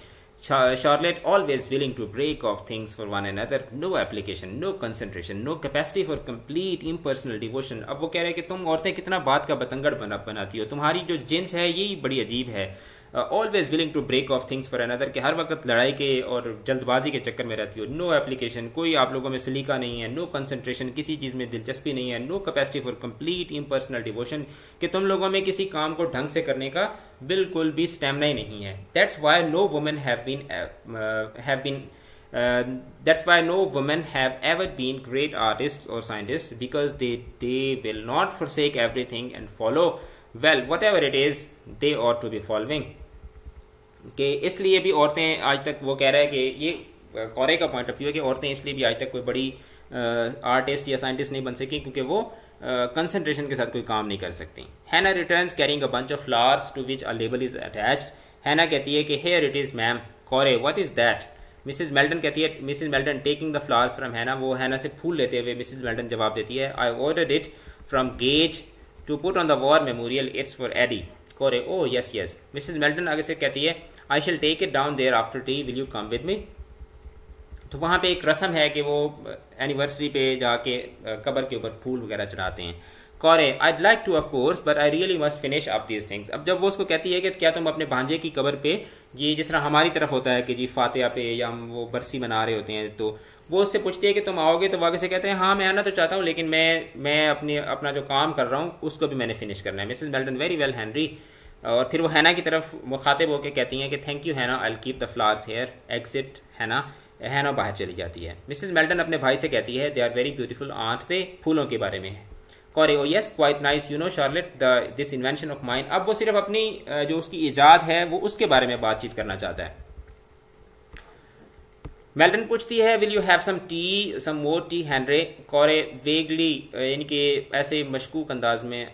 Charlotte always willing to break off things for one another. No application, no concentration, no capacity for complete impersonal devotion. अब वो कह रहे हैं कि तुम औरतें कितना बात का बतंगड़ बना बनाती हो, तुम्हारी जो जिन्स है यही बड़ी अजीब है। Always willing to break off things for another, कि हर वक्त लड़ाई के और जल्दबाजी के चक्कर में रहती हो। नो एप्लीकेशन, कोई आप लोगों में सलीका नहीं है। नो कंसंट्रेशन, किसी चीज़ में दिलचस्पी नहीं है। No capacity for complete impersonal devotion, कि तुम लोगों में किसी काम को ढंग से करने का बिल्कुल भी स्टेमिना ही नहीं है। That's why no women have been have been that's why no women have ever been great artist or scientist, because they they will not forsake everything and follow well what ever it is they ought to be following. कि इसलिए भी औरतें आज तक, वो कह रहा है कि ये कोरे का पॉइंट ऑफ व्यू है कि औरतें इसलिए भी आज तक कोई बड़ी आर्टिस्ट या साइंटिस्ट नहीं बन सकी क्योंकि वो कंसंट्रेशन के साथ कोई काम नहीं कर सकती। Hannah returns carrying a bunch of flowers to which a label is attached. Hannah कहती है कि here it is ma'am. Corey what is that? Mrs Meldon कहती है Mrs Meldon taking the flowers from Hannah. वो हैना से फूल लेते हुए मिसेज मेल्डन जवाब देती है I ordered it from Gage to put on the war memorial, it's for Eddie. Corey oh yes yes. Mrs Meldon आगे से कहती है I shall take it down there after tea, will you come with me. तो वहाँ पे एक रस्म है कि वो एनिवर्सरी पे जाके कबर के ऊपर फूल वगैरह चढ़ाते हैं। Corey I'd like to of course but I really must finish up these things. अब जब वो उसको कहती है कि क्या तुम अपने भांजे की कबर पे, ये जिस तरह हमारी तरफ होता है कि जी फातिहा पे या हम वो बरसी मना रहे होते हैं, तो वो उससे पूछती है कि तुम आओगे? तो वाकई से कहते हैं हाँ मैं आना तो चाहता हूँ लेकिन मैं मैं अपने अपना जो काम कर रहा हूँ उसको भी मैंने फिनिश करना है। Mrs Meldon very well Henry. और फिर वो हैना की तरफ मुखातिब होकर कहती हैं कि thank you Hannah, I will keep the flowers here, exit Hannah. Hannah बाहर चली जाती है। मिसेज मेल्डन अपने भाई से कहती है they are very beautiful aren't they, फूलों के बारे में। Corey oh yes quite nice, you know Charlotte the this invention of mine. अब वो सिर्फ अपनी जो उसकी ईजाद है वो उसके बारे में बातचीत करना चाहता है। मेल्डन पूछती है will you have some tea some more tea Henry? Corey vaguely, यानी कि ऐसे मशकूक अंदाज में,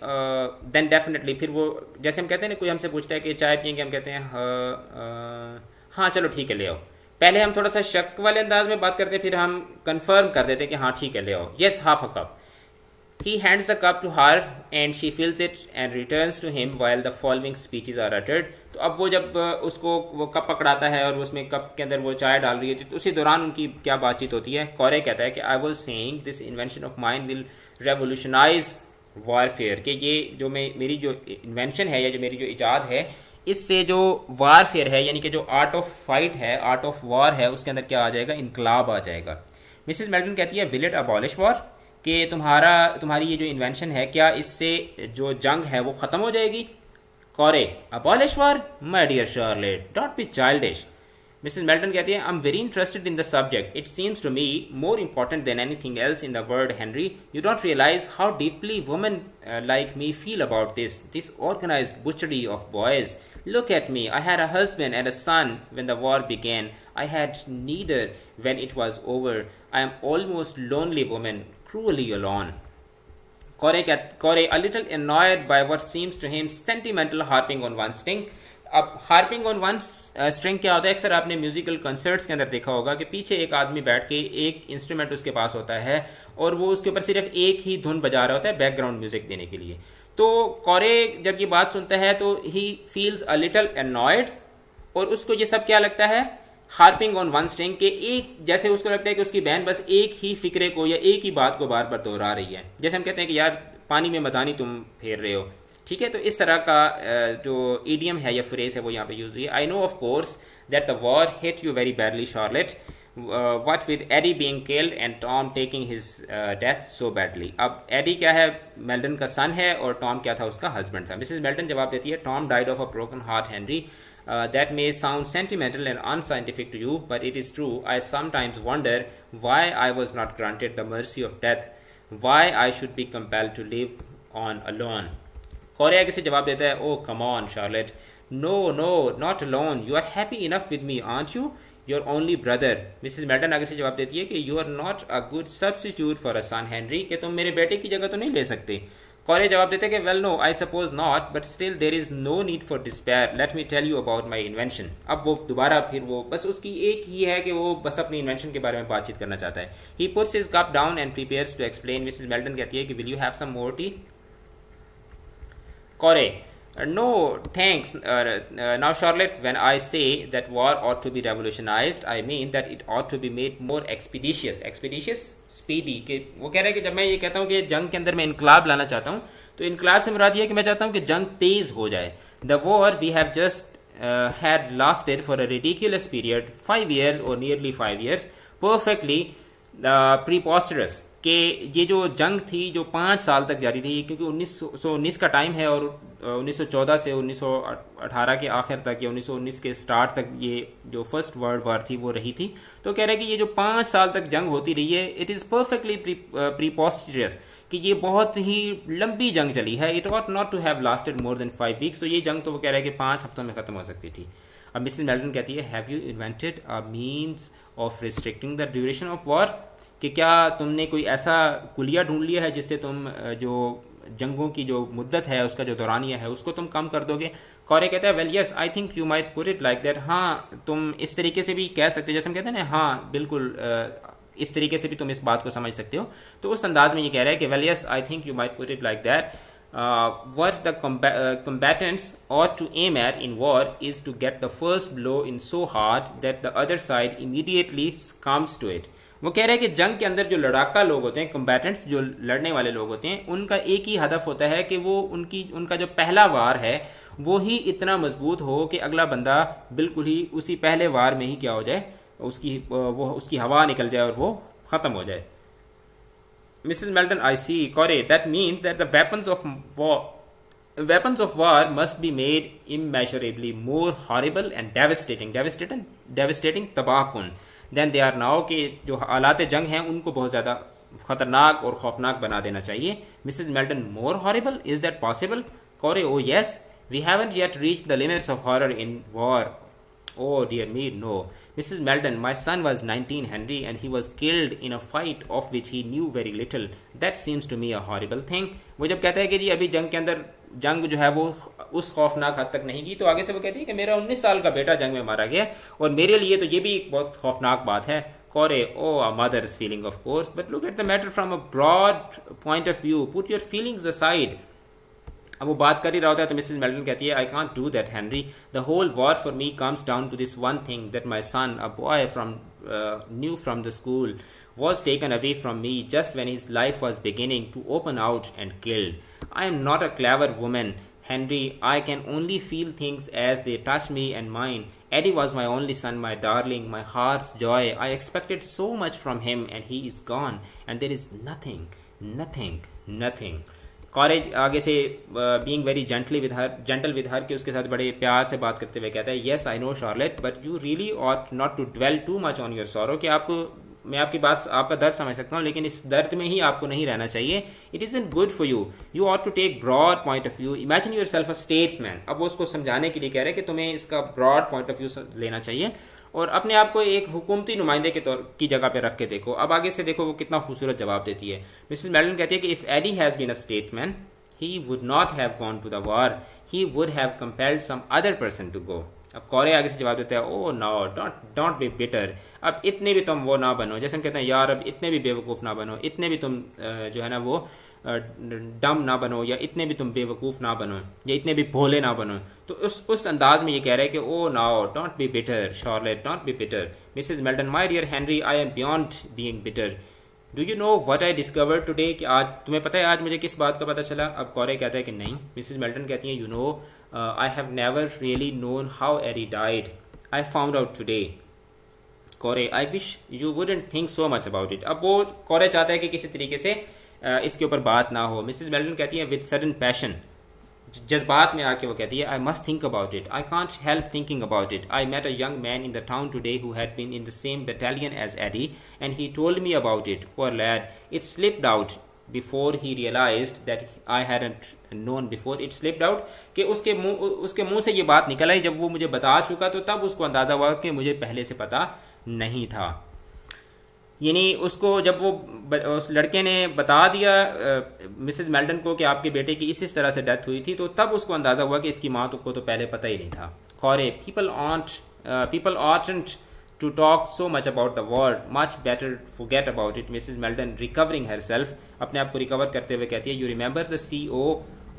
देन uh, डेफिनेटली। फिर वो जैसे हम कहते हैं ना, कोई हमसे पूछता है कि चाय पियेंगे, हम कहते हैं uh, uh, हाँ चलो ठीक है ले आओ। पहले हम थोड़ा सा शक वाले अंदाज में बात करते हैं, फिर हम कन्फर्म कर देते हैं कि हाँ ठीक है ले आओ, yes half a cup. He hands the cup to her and she fills it and returns to him while the following speeches are uttered. तो अब वो जब उसको वो कप पकड़ाता है और उसमें कप के अंदर वो चाय डाल रही है, तो उसी दौरान उनकी क्या बातचीत होती है। कोरे कहता है कि I was saying this invention of mine will revolutionise warfare, कि ये जो मैं मेरी जो इन्वेंशन है या जो मेरी जो इजाद है, इससे जो वारफेयर है यानी कि जो आर्ट ऑफ फाइट है, आर्ट ऑफ वार है, उसके अंदर क्या आ जाएगा, इनकलाब आ जाएगा। मिसेस मेल्टन कहती है विल इट अबॉलिश वार, कि तुम्हारा तुम्हारी ये जो इन्वेंशन है क्या इससे जो जंग है वो ख़त्म हो जाएगी। Corey abolish war, my dear Charlotte don't be childish. Mrs Melton कहती है I am very interested in the subject, it seems to me more important than anything else in the world Henry, you don't realise how deeply women like me feel about this this organised butchery of boys, look at me, I had a husband and a son when the war began, I had neither when it was over, I am almost lonely women cruelly alone. Corey, Corey, a little annoyed by what seems to him sentimental harping on one string. अब harping on one string क्या होता है, अक्सर आपने म्यूजिकल कंसर्ट्स के अंदर देखा होगा कि पीछे एक आदमी बैठ के एक इंस्ट्रूमेंट उसके पास होता है और वो उसके ऊपर सिर्फ एक ही धुन बजा रहा होता है बैकग्राउंड म्यूजिक देने के लिए। तो कोरे जब ये बात सुनता है तो he feels a little annoyed, और उसको ये सब क्या लगता है, हार्पिंग ऑन वन स्ट्रिंग, के एक जैसे उसको लगता है कि उसकी बहन बस एक ही फिक्रे को या एक ही बात को बार बार दोहरा रही है, जैसे हम कहते हैं कि यार पानी में मदानी तुम फेर रहे हो, ठीक है। तो इस तरह का जो ईडियम है या फ्रेज है वो यहाँ पे यूज़ हुई है। I know of course that the war hit you very badly Charlotte, what with Eddie being killed and Tom taking his death so badly. अब एडी क्या है, मेल्डन का सन है, और टॉम क्या था, उसका हस्बैंड था। मिसेस मेल्डन जवाब देती है Tom died of a broken heart Henry, Uh, that may sound sentimental and unscientific to you, but it is true. I sometimes wonder why I was not granted the mercy of death, why I should be compelled to live on alone. Corey आगे से जवाब देता है, oh come on, Charlotte, no, no, not alone. You are happy enough with me, aren't you? Your only brother. Missus Meldon आगे से जवाब देती है कि you are not a good substitute for a son, Henry. कि तुम मेरे बेटे की जगह तो नहीं ले सकते। कोरे जवाब देते हैं कि well no I suppose not, but still there is no need for despair, let me tell you about my invention. अब वो दोबारा फिर वो बस उसकी एक ही है कि वो बस अपनी इन्वेंशन के बारे में बातचीत करना चाहता है। He puts his cup down and prepares to explain. Mrs Melton कहती है कि will you have some more tea. Corey no thanks now Charlotte, when I say that war ought to be revolutionised, I mean that it ought to be made more expeditious. Expeditious speedy, के वो कह रहा है कि जब मैं ये कहता हूँ कि जंग के अंदर मैं इनकलाब लाना चाहता हूँ, तो इनकलाब से मुराद ये है कि मैं चाहता हूँ कि जंग तेज़ हो जाए। The war we have just had lasted for a ridiculous period, five years or nearly five years, perfectly preposterous, कि ये जो जंग थी जो पाँच साल तक जारी रही, क्योंकि उन्नीस सौ उन्नीस का टाइम है और उन्नीस सौ चौदह से उन्नीस सौ अठारह के आखिर तक या उन्नीस सौ उन्नीस के स्टार्ट तक ये जो फर्स्ट वर्ल्ड वार थी वो रही थी। तो कह रहे हैं कि ये जो पाँच साल तक जंग होती रही है, इट इज़ परफेक्टली प्रीपोस्टरियस, कि ये बहुत ही लंबी जंग चली है। It ought not to have lasted more than five weeks. तो ये जंग तो वो कह रहे हैं कि पाँच हफ्तों में ख़त्म हो सकती थी। अब मिसेस मेल्टन कहती है have you invented a means of restricting the duration of war, कि क्या तुमने कोई ऐसा कुलिया ढूंढ लिया है जिससे तुम जो जंगों की जो मुद्दत है उसका जो दौरानिया है उसको तुम कम कर दोगे। कोरे कहता है well yes I think you might put it like that, हाँ तुम इस तरीके से भी कह सकते हो, जैसे हम कहते हैं ना, हाँ बिल्कुल इस तरीके से भी तुम इस बात को समझ सकते हो। तो उस अंदाज में ये कह रहा है कि well yes I think you might put it like that, what the combatants ought to aim at in war is to get the first blow in so hard that the other side immediately comes to it. वो कह रहे हैं कि जंग के अंदर जो लड़ाका लोग होते हैं, कम्बैटेंट्स जो लड़ने वाले लोग होते हैं, उनका एक ही हदफ होता है कि वो उनकी उनका जो पहला वार है वो ही इतना मजबूत हो कि अगला बंदा बिल्कुल ही उसी पहले वार में ही क्या हो जाए, उसकी वो उसकी हवा निकल जाए और वो ख़त्म हो जाए। Mrs Melton I see Corey that means that the weapons of war weapons of war must be made immeasurably more horrible and devastating devastating devastating तबाहकुन देन दे आर नाउ, के जो हालात जंग हैं उनको बहुत ज़्यादा ख़तरनाक और खौफनाक बना देना चाहिए। Mrs Melton more horrible, is that possible. Corey oh yes we haven't yet reach the limits of horror in war, oh dear me no. Mrs Melton my son was nineteen Henry and he was killed in a fight of which he knew very little, that seems to me a horrible thing. वो जब कहता है कि जी अभी जंग के अंदर जंग जो है वो उस खौफनाक हद तक नहीं गई, तो आगे से वो कहती है कि मेरा उन्नीस साल का बेटा जंग में मारा गया और मेरे लिए तो ये भी एक बहुत खौफनाक बात है। Corey oh a mother's feeling of course, but look at the matter from a broad point of view, put your feelings aside, अब वो बात कर ही रहा होता है तो मिसेज मेल्डन कहती है I can't do that Henry, the whole war for me comes down to this one thing that my son a boy from new from the school was taken away from me just when his life was beginning to open out and killed. I am not a clever woman, Henry. I can only feel things as they touch me and mine. Eddie was my only son, my darling, my heart's joy. I expected so much from him and he is gone and there is nothing, nothing, nothing. कॉरेज आगे से being very gently with her gentle with her कि उसके साथ बड़े प्यार से बात करते हुए कहता है yes I know Charlotte but you really ought not to dwell too much on your sorrow कि आपको मैं आपकी बात आपका दर्द समझ सकता हूँ लेकिन इस दर्द में ही आपको नहीं रहना चाहिए. It is good for you, you ought to take broad point of view. Imagine your self a statesman. अब वो उसको समझाने के लिए कह रहे हैं कि तुम्हें इसका ब्रॉड पॉइंट ऑफ व्यू लेना चाहिए और अपने आप को एक हुकूमती नुमाइंदे के तौर की जगह पे रख के देखो. अब आगे से देखो वो कितना खूबसूरत जवाब देती है. मिसेस मेल्डन कहती है कि if Eddie has been a statesman he would not have gone to the war, he would have compelled some other person to go. अब कोरे आगे से जवाब देता है oh no don't don't be bitter. अब इतने भी तुम वो ना बनो, जैसे हम कहते हैं यार अब इतने भी बेवकूफ़ ना बनो, इतने भी तुम जो है ना वो डम ना बनो या इतने भी तुम बेवकूफ़ ना बनो या इतने भी भोले ना बनो. तो उस उस अंदाज़ में ये कह रहे हैं कि oh no don't be bitter Charlotte, don't be bitter. Mrs Meldon my dear Henry I am beyond being bitter. Do you know what I discover today कि आज तुम्हें पता है आज मुझे किस बात का पता चला. अब कोरे कहता है कि नहीं. मिसेज मेल्टन कहती हैं you know I have never really known how Eddie died, I found out today. Corey I wish you wouldn't think so much about it. अब वो कोरे चाहता है कि किसी तरीके से uh, इसके ऊपर बात ना हो. मिसेज मेल्टन कहती है विद सडन पैशन, जज्बात में आके वो कहती है I must think about it, I can't help thinking about it. I met a young man in the town today who had been in the same battalion as AD and he told me about it. Poor lead, it slipped out before he realised that I hadn't known before. It slipped out कि उसके मुँह उसके मुँह से ये बात निकल आई जब वो मुझे बता चुका तो तब उसको अंदाज़ा हुआ कि मुझे पहले से पता नहीं था. यानी उसको जब वो ब, उस लड़के ने बता दिया मिसेज मेल्डन को कि आपके बेटे की इस इस तरह से डेथ हुई थी तो तब उसको अंदाज़ा हुआ कि इसकी माँ तो को तो पहले पता ही नहीं था. Corey people ought people oughtn't to talk so much about the world, much better forget about it. Mrs Meldon recovering herself, अपने आप को रिकवर करते हुए कहती है you remember the C O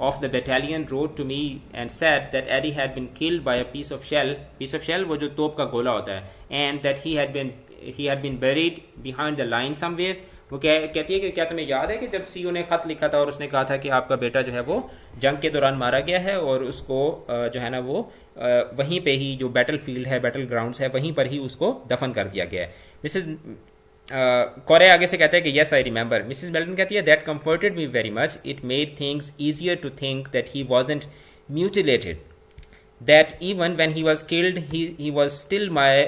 of the battalion wrote to me and said that Eddie had been killed by a piece of shell. Piece of shell वो जो तोप का गोला होता है. And that he had been He had been buried behind the line somewhere. वो कह कहती है कि क्या तुम्हें याद है कि जब सीओ ने खत लिखा था और उसने कहा था कि आपका बेटा जो है वो जंग के दौरान मारा गया है और उसको जो है ना वो वहीं पे ही जो बैटल फील्ड है बैटल ग्राउंड्स है वहीं पर ही उसको दफन कर दिया गया है. मिसेज कोरे आगे से कहते हैं कि yes I remember. Mrs Meldon कहती है that comforted me very much, it made things easier to think that he wasn't mutilated, that even when he was killed he was still my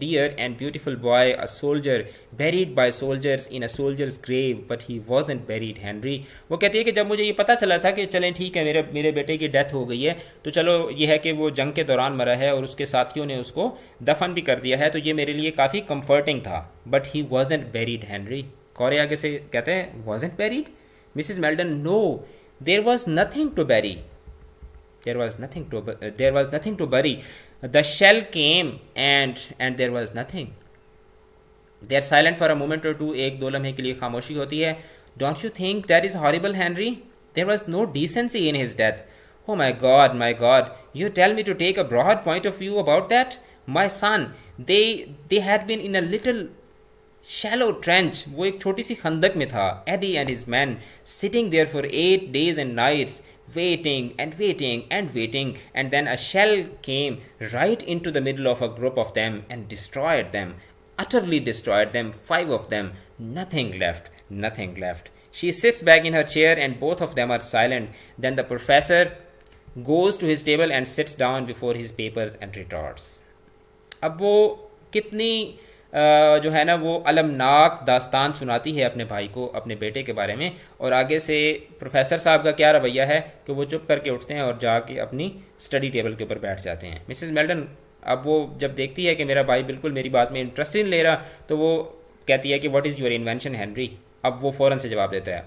dear and beautiful boy, a soldier buried by soldiers in a soldier's grave, but he wasn't buried, Henry. वो कहती है कि जब मुझे ये पता चला था कि चलें ठीक है मेरे मेरे बेटे की डेथ हो गई है तो चलो ये है कि वो जंग के दौरान मरा है और उसके साथियों ने उसको दफन भी कर दिया है तो ये मेरे लिए काफ़ी कंफर्टिंग था, but he wasn't buried, Henry. कोरे आगे से कहते हैं wasn't buried? Missus Meldon, no, there was nothing to bury. There was nothing to uh, there was nothing to bury. The shell came and and there was nothing. They are silent for a moment or two. एक दो लम्हे के लिए खामोशी होती है. Don't you think that is horrible, Henry? There was no decency in his death. Oh my God, my God! You tell me to take a broad point of view about that, my son. They they had been in a little shallow trench. वो एक छोटी सी खंदक में था. Eddie and his men sitting there for eight days and nights. Waiting and waiting and waiting, and then a shell came right into the middle of a group of them and destroyed them, utterly destroyed them, five of them, nothing left, nothing left. She sits back in her chair and both of them are silent. Then the professor goes to his table and sits down before his papers and retorts. अब वो कितनी Uh, जो है ना वो अलमनाक दास्तान सुनाती है अपने भाई को अपने बेटे के बारे में. और आगे से प्रोफेसर साहब का क्या रवैया है कि वो चुप करके उठते हैं और जाके अपनी स्टडी टेबल के ऊपर बैठ जाते हैं. मिसेस मेल्डन अब वो जब देखती है कि मेरा भाई बिल्कुल मेरी बात में इंटरेस्ट नहीं ले रहा तो वो कहती है कि what is your invention Henry. अब वो फ़ौरन से जवाब देता है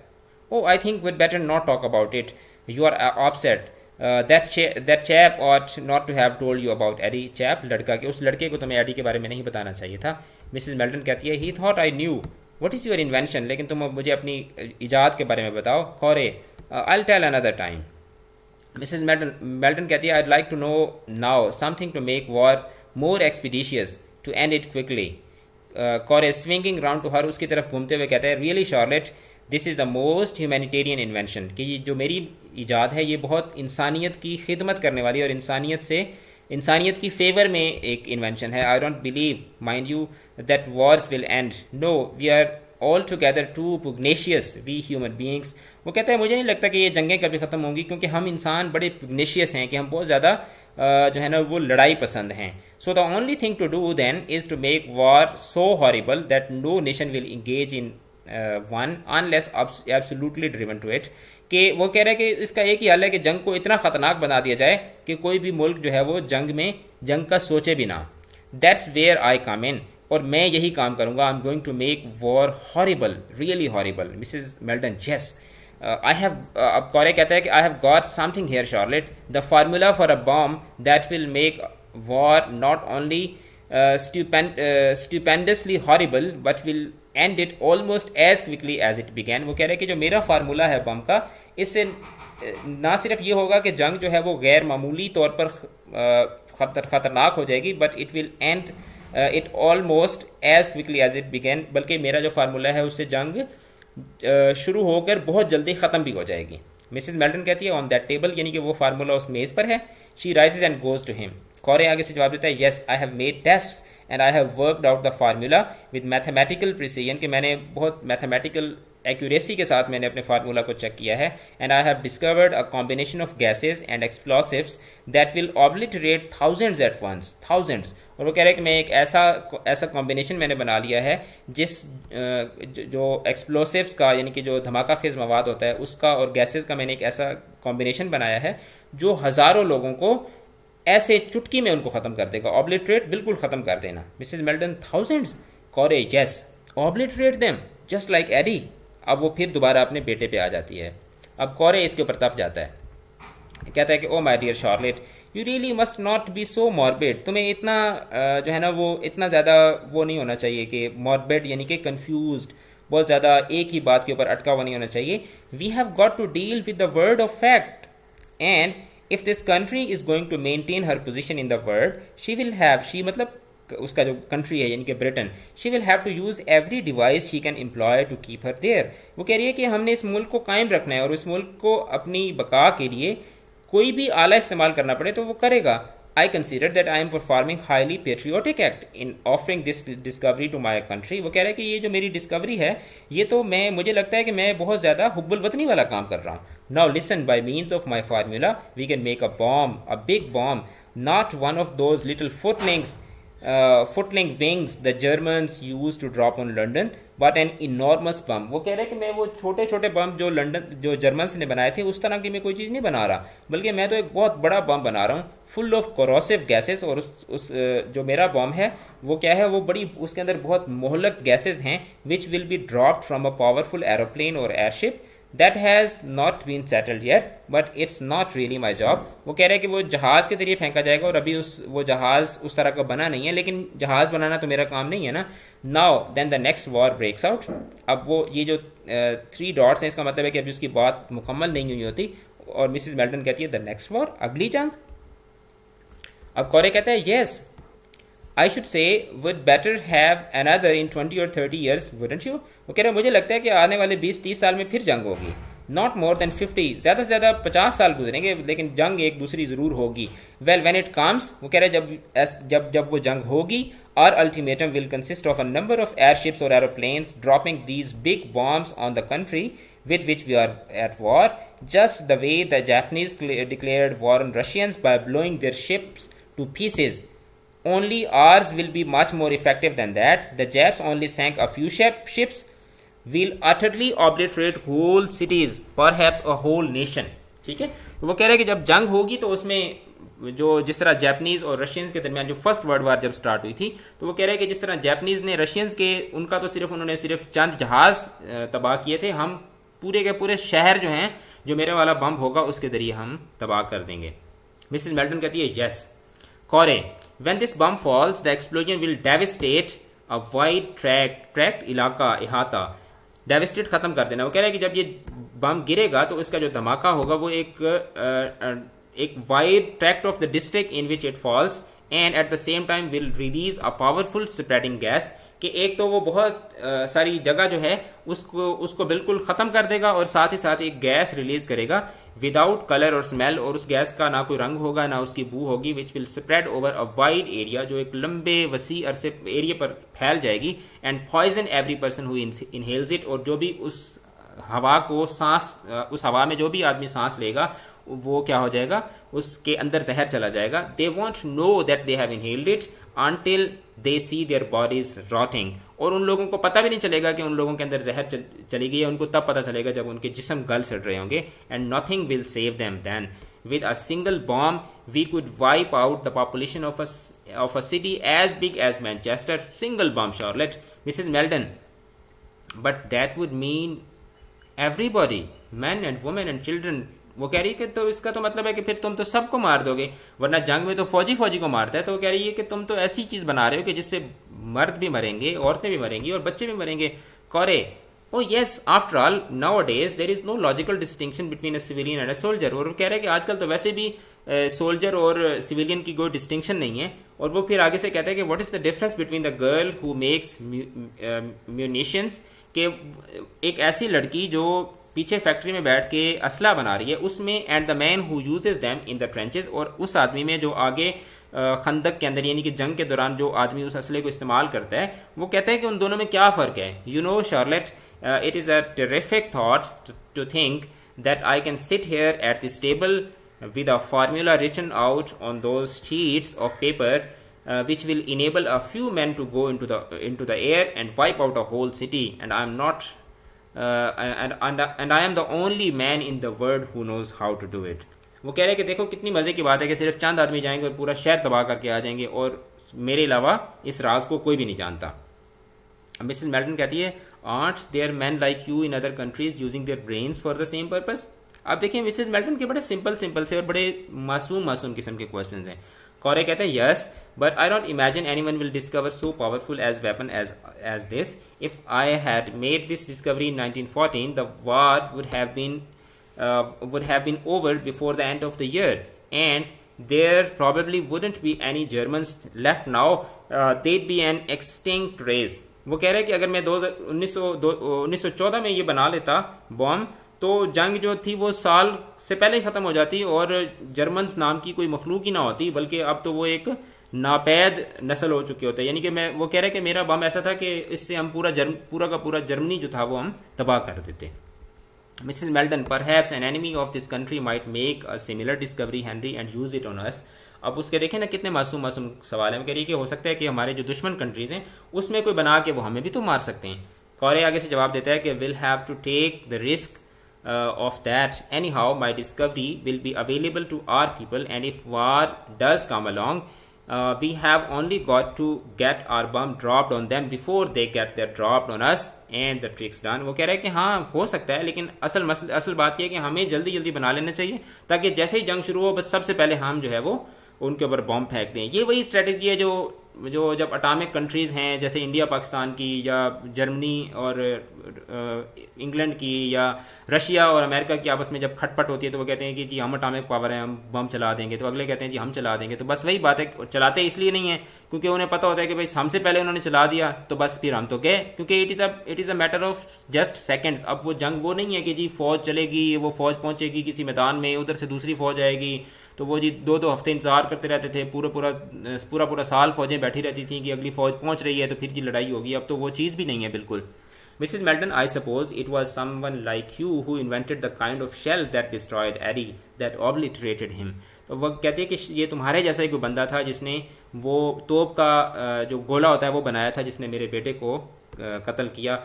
oh I think we better not talk about it, you are upset, that that chap ought not to have told you about Eddie. Chap लड़का के उस लड़के को तुम्हें एडी के बारे में नहीं बताना चाहिए था. मिसेज मेल्डन कहती है he thought I knew what is your invention, लेकिन तुम मुझे अपनी इजाद के बारे में बताओ. Corey I will tell another time. Missus Meldon, Meldon कहती है, I'd like to know now something to make war more expeditious, to end it quickly. Uh, Corey swinging round to her, उसकी तरफ घूमते हुए कहता है, really Charlotte, this is the most humanitarian invention, कि ये जो मेरी इजाद है ये बहुत इंसानियत की खिदमत करने वाली और इंसानियत से इंसानियत की फेवर में एक इन्वेंशन है. I don't believe mind you that wars will end, no we are all together too pugnacious we human beings. वो कहता है मुझे नहीं लगता कि ये जंगें कभी ख़त्म होंगी क्योंकि हम इंसान बड़े पुग्नेशियस हैं कि हम बहुत ज़्यादा जो है ना वो लड़ाई पसंद हैं. So the only thing to do then is to make war so horrible that no nation will engage in one unless absolutely driven to it. कि वो कह रहे हैं कि इसका एक ही हल है कि जंग को इतना ख़तरनाक बना दिया जाए कि कोई भी मुल्क जो है वो जंग में जंग का सोचे भी ना. दैट्स वेयर आई कम इन, और मैं यही काम करूँगा. I am going to make war horrible, really horrible. Mrs Melton, yes I have. अब कॉरे कहता है कि I have got something here Charlotte, the formula for a bomb that will make war not only stupendously horrible but will end it almost as quickly as it began. वो कह रहे हैं कि जो मेरा फार्मूला है बम का, इससे ना सिर्फ ये होगा कि जंग जो है वो गैर मामूली तौर पर खतर ख़तरनाक हो जाएगी but it will end it almost as quickly as it began, बल्कि मेरा जो फार्मूला है उससे जंग uh, शुरू होकर बहुत जल्दी ख़त्म भी हो जाएगी. मिसेज मेल्टन कहती है ऑन दैट टेबल, यानी कि वो फार्मूला उस मेज़ पर है. She rises and goes to him. Corey आगे से जवाब देता है, yes I have made tests and I have worked out the formula with mathematical precision, कि मैंने बहुत मैथमेटिकल एक्यूरेसी के साथ मैंने अपने फार्मूला को चेक किया है. And I have discovered a combination of gases and explosives that will obliterate thousands at once, thousands. और वो कह रहे हैं कि मैं एक ऐसा ऐसा कॉम्बिनेशन मैंने बना लिया है जिस जो एक्सप्लोसिव्स का यानी कि जो धमाका खेज मवाद होता है उसका और गैसेज का मैंने एक ऐसा कॉम्बिनेशन बनाया है जो हज़ारों लोगों को ऐसे चुटकी में उनको ख़त्म कर देगा. ऑब्लिटरेट, बिल्कुल ख़त्म कर देना. Mrs Melton, thousands. Corey, yes obliterate them just like Eddie. अब वो फिर दोबारा अपने बेटे पे आ जाती है. अब कॉरे इसके ऊपर तप जाता है, कहता है कि oh my dear Charlotte, you really must not be so morbid. तुम्हें इतना जो है ना वो इतना ज़्यादा वो नहीं होना चाहिए कि मॉर्बिड यानी कि कन्फ्यूज, बहुत ज़्यादा एक ही बात के ऊपर अटका हुआ नहीं होना चाहिए. We have got to deal with the word of fact and if this country is going to maintain her position in the world she will have, she मतलब उसका जो कंट्री है यानी कि Britain, she will have to use every device she can employ to keep her there. वो कह रही है कि हमने इस मुल्क को कायम रखना है और इस मुल्क को अपनी बका के लिए कोई भी आला इस्तेमाल करना पड़े तो वो करेगा. I consider that I am performing highly patriotic act in offering this discovery to my country. वो कह रहा है कि ये जो मेरी डिस्कवरी है ये तो मैं मुझे लगता है कि मैं बहुत ज़्यादा हुब्बुल वतनी वाला काम कर रहा हूँ. Now listen, by means of my formula we can make a bomb, a big bomb, not one of those little footlings Uh, footling wings the Germans used to drop on London, but an enormous bomb. वो कह रहे हैं कि मैं वो छोटे छोटे बम जो लंदन जो जर्मन्स ने बनाए थे उस तरह की मैं कोई चीज़ नहीं बना रहा, बल्कि मैं तो एक बहुत बड़ा बम बना रहा हूँ फुल ऑफ कोरोसिव गैसेस. और उस उस जो मेरा बम है वो क्या है, वो बड़ी उसके अंदर बहुत मोहलक गैसेस हैं which will be dropped from a powerful aeroplane or airship that has not been settled yet but it's not really my job. वो कह रहे हैं कि वो जहाज़ के ज़रिए फेंका जाएगा और अभी उस वो जहाज़ उस तरह का बना नहीं है, लेकिन जहाज़ बनाना तो मेरा काम नहीं है ना. Now then the next war breaks out. अब वो ये जो थ्री डॉट्स हैं इसका मतलब है कि अभी उसकी बात मुकम्मल नहीं हुई होती. और मिसेज मेल्टन कहती है द नेक्स्ट वॉर, अगली जंग. अब कॉरे कहता है yes I should say would better have another in twenty और थर्टी ईयर्स वुडंट यू. वो कह रहे हैं मुझे लगता है कि आने वाले बीस तीस साल में फिर जंग होगी. नॉट मोर देन फिफ्टी, ज़्यादा से ज़्यादा पचास साल गुजरेंगे लेकिन जंग एक दूसरी ज़रूर होगी. वेल व्हेन इट कम्स, वो कह रहे हैं जब जब जब वो जंग होगी, our ultimatum will consist of a number of airships और aeroplanes dropping these big bombs on the country with which we are at war, just the way the Japanese declared war on Russians by blowing their ships to pieces. Only ours will be much more effective than that. The Japs only sank a few ships. Will utterly obliterate whole cities, perhaps a whole nation. ठीक है, तो वो कह रहे हैं कि जब जंग होगी तो उसमें जो जिस तरह जापानीज़ और रशियंस के दरमियान जो फर्स्ट वर्ल्ड वार जब स्टार्ट हुई थी तो वो कह रहे हैं कि जिस तरह जापानीज़ ने रशियंस के उनका तो सिर्फ उन्होंने सिर्फ चंद जहाज़ तबाह किए थे, हम पूरे के पूरे शहर जो हैं जो मेरे वाला बम होगा उसके ज़रिए हम तबाह कर देंगे. मिसेज मेल्टन कहती है yes Corey, When this bomb falls, the explosion will devastate a wide tract, tract इलाका, इहाता. Devastate ख़त्म कर देना. वो कह रहा है कि जब ये बम गिरेगा तो इसका जो धमाका होगा वो एक एक wide tract of the district in which it falls and at the same time will release a powerful spreading gas कि एक तो वो बहुत आ, सारी जगह जो है उसको उसको बिल्कुल ख़त्म कर देगा और साथ ही साथ एक गैस रिलीज़ करेगा विदाउट कलर और स्मेल, और उस गैस का ना कोई रंग होगा ना उसकी बू होगी, which will spread over a wide area, जो एक लंबे वसी अरसे एरिया पर फैल जाएगी, and poison every person who inhales it, और जो भी उस हवा को सांस उस हवा में जो भी आदमी सांस लेगा वो क्या हो जाएगा, उसके अंदर जहर चला जाएगा. They won't know that they have inhaled it until they see their bodies rotting, और उन लोगों को पता भी नहीं चलेगा कि उन लोगों के अंदर जहर चल, चली गई है, उनको तब पता चलेगा जब उनके जिस्म गल सड़ रहे होंगे. And nothing will save them then with a single bomb we could wipe out the population of of a city as big as Manchester single bomb Charlotte Mrs Meldon but that would mean everybody man and women and children. वो कह रही है कि तो इसका तो मतलब है कि फिर तुम तो सबको मार दोगे, वरना जंग में तो फौजी फौजी को मारता है, तो वो कह रही है कि तुम तो ऐसी चीज़ बना रहे हो कि जिससे मर्द भी मरेंगे, औरतें भी मरेंगी और बच्चे भी मरेंगे. Corey oh yes after all nowadays there is no logical distinction between a civilian and a soldier. और वो कह रहे हैं कि आजकल तो वैसे भी सोल्जर और सिविलियन की कोई डिस्टिंक्शन नहीं है. और वो फिर आगे से कहते हैं कि what is the difference between the girl who makes munitions, के एक ऐसी लड़की जो पीछे फैक्ट्री में बैठ के असला बना रही है उसमें, and the man who uses them in the trenches, और उस आदमी में जो आगे खंदक के अंदर यानी कि जंग के दौरान जो आदमी उस असले को इस्तेमाल करता है. वो कहता है कि उन दोनों में क्या फ़र्क है. You know Charlotte it is a terrific thought to think that I can sit here at this table with a formula written out on those sheets of paper Uh, which will enable a few men to go into the into the air and wipe out a whole city, and I am not uh, and and and I am the only man in the world who knows how to do it. वो कह रहे हैं कि देखो कितनी मज़े की बात है कि सिर्फ चंद आदमी जाएंगे और पूरा शहर तबाह करके आ जाएंगे, और मेरे अलावा इस राज को कोई भी नहीं जानता. मिसेस मेल्टन कहती है aren't there men like you in other countries using their brains for the same purpose? आप देखिए मिसेस मेल्टन के बड़े सिंपल सिंपल से और बड़े मासूम मासूम किस्म के क्वेश्चन हैं. कोरे कहते हैं yes but I don't imagine any one will discover so powerful as weapon as as this. If I had made this discovery in nineteen fourteen the war would have been would have been over before the end of the year and there probably wouldn't be any Germans left now they'd be an extinct race. वो कह रहे हैं कि अगर मैं दो उन्नीस सौ दो उन्नीस सौ चौदह में ये बना लेता बॉम्ब तो जंग जो थी वो साल से पहले ही ख़त्म हो जाती और जर्मन्स नाम की कोई मखलूक ही ना होती, बल्कि अब तो वो एक नापैद नस्ल हो चुकी होती है. यानी कि मैं वो कह रहे हैं कि मेरा बम ऐसा था कि इससे हम पूरा जर्म पूरा का पूरा जर्मनी जो था वो हम तबाह कर देते. Mrs Meldon perhaps an enemy of this country might make a similar discovery Henry and use it on us. अब उसके देखें ना कितने मासूम मासूम सवाल हैं. कह रही है कि हो सकता है कि हमारे जो दुश्मन कंट्रीज़ हैं उसमें कोई बना के वो हमें भी तो मार सकते हैं. कोरे आगे से जवाब देता है कि will have to take the risk Uh, of that anyhow my discovery will be available to our people, and if war does come along uh, we have only got to get our bomb dropped on them before they get their dropped on us and the tricks done. वो कह रहा है कि हाँ हो सकता है, लेकिन असल मसल असल बात यह है कि हमें जल्दी जल्दी बना लेना चाहिए ताकि जैसे ही जंग शुरू हो बस सबसे पहले हम जो है वो उनके ऊपर बॉम्ब फेंक दें. ये वही स्ट्रेटजी है जो जो जब अटामिक कंट्रीज़ हैं जैसे इंडिया पाकिस्तान की या जर्मनी और इंग्लैंड की या रशिया और अमेरिका की आपस में जब खटपट होती है तो वो कहते हैं कि जी हम अटामिक पावर हैं हम बम चला देंगे, तो अगले कहते हैं जी हम चला देंगे. तो बस वही बात है, चलाते इसलिए नहीं है क्योंकि उन्हें पता होता है कि भाई हमसे पहले उन्होंने चला दिया तो बस फिर हम तो गए, क्योंकि it is a it is a matter of just seconds. अब वो जंग वो नहीं है कि जी फौज चलेगी वो फौज पहुँचेगी किसी मैदान में उधर से दूसरी फौज आएगी तो वो जी दो दो हफ्ते इंतजार करते रहते थे, पूरा पूरा पूरा पूरा साल फौजें बैठी रहती थी कि अगली फौज पहुंच रही है तो फिर जी लड़ाई होगी. अब तो वो चीज़ भी नहीं है बिल्कुल. Mrs Melton I suppose it was someone like you who invented the kind of shell that destroyed Eddie that obliterated him. तो वह कहती है कि ये तुम्हारे जैसा ही कोई बंदा था जिसने वो तोप का जो गोला होता है वो बनाया था जिसने मेरे बेटे को कत्ल किया.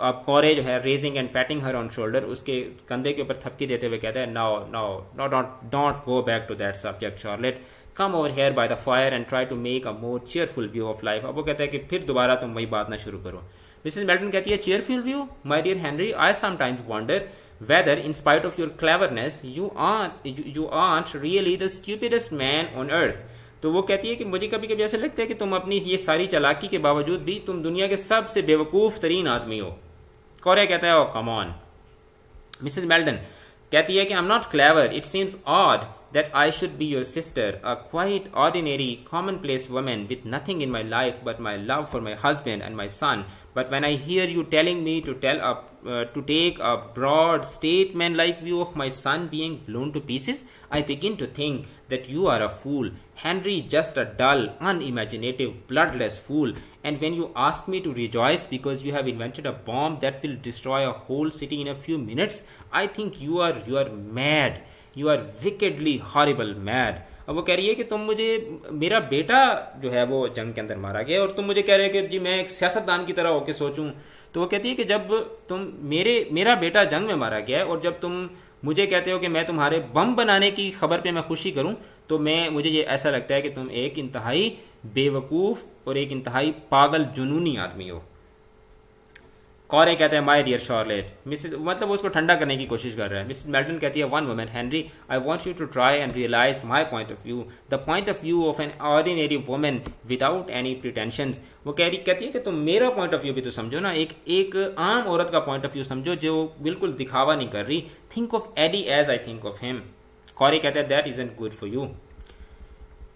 अब कोरे जो है raising and patting her on shoulder उसके कंधे के ऊपर थपकी देते हुए कहता है now now no don't don't go back to that subject Charlotte come over here by the fire and try to make a more cheerful view of life. अब वो कहता है कि फिर दोबारा तुम वही बात ना शुरू करो. मिसेस मेल्टन कहती है cheerful view my dear Henry I sometimes wonder whether in spite of your cleverness you are you are really the stupidest man on earth. तो वो कहती है कि मुझे कभी कभी ऐसा लगता है कि तुम अपनी ये सारी चालाकी के बावजूद भी तुम दुनिया के सबसे बेवकूफ़ तरीन आदमी हो. कोरे कहता है oh come on Missus Meldon कहती है कि I'm not clever. It seems odd that I should be your sister, a quite ordinary, commonplace woman with nothing in my life but my love for my husband and my son. But when I hear you telling me to tell a, uh, to take a broad statement-like view of my son being blown to pieces, I begin to think that you are a fool, Henry, just a dull, unimaginative, bloodless fool. And when you ask me to rejoice because you have invented a bomb that will destroy a whole city in a few minutes, I think you are you are mad. You are wickedly horrible mad. अब वो कह रही है कि तुम मुझे मेरा बेटा जो है वो जंग के अंदर मारा गया और तुम मुझे कह रहे हो कि जी मैं एक सियासतदान की तरह होके सोचूं. तो वो कहती है कि जब तुम मेरे मेरा बेटा जंग में मारा गया है और जब तुम मुझे कहते हो कि मैं तुम्हारे बम बनाने की खबर पे मैं खुशी करूं तो मैं मुझे ये ऐसा लगता है कि तुम एक इंतहाई बेवकूफ़ और एक इंतहाई पागल जुनूनी आदमी हो. कॉरे कहते हैं माय डियर शॉर्लेट, मिसेज मतलब वो उसको ठंडा करने की कोशिश कर रहा है. मिसेज मेल्टन कहती है one woman Henry, I want you to try and realise my point of view, the point of view of an ordinary woman without any pretensions. वो कह रही कहती है कि तुम मेरा पॉइंट ऑफ व्यू भी तो समझो ना, एक एक आम औरत का पॉइंट ऑफ व्यू समझो जो बिल्कुल दिखावा नहीं कर रही. Think of Eddie as I think of him. Corey कहते हैं that isn't good for you.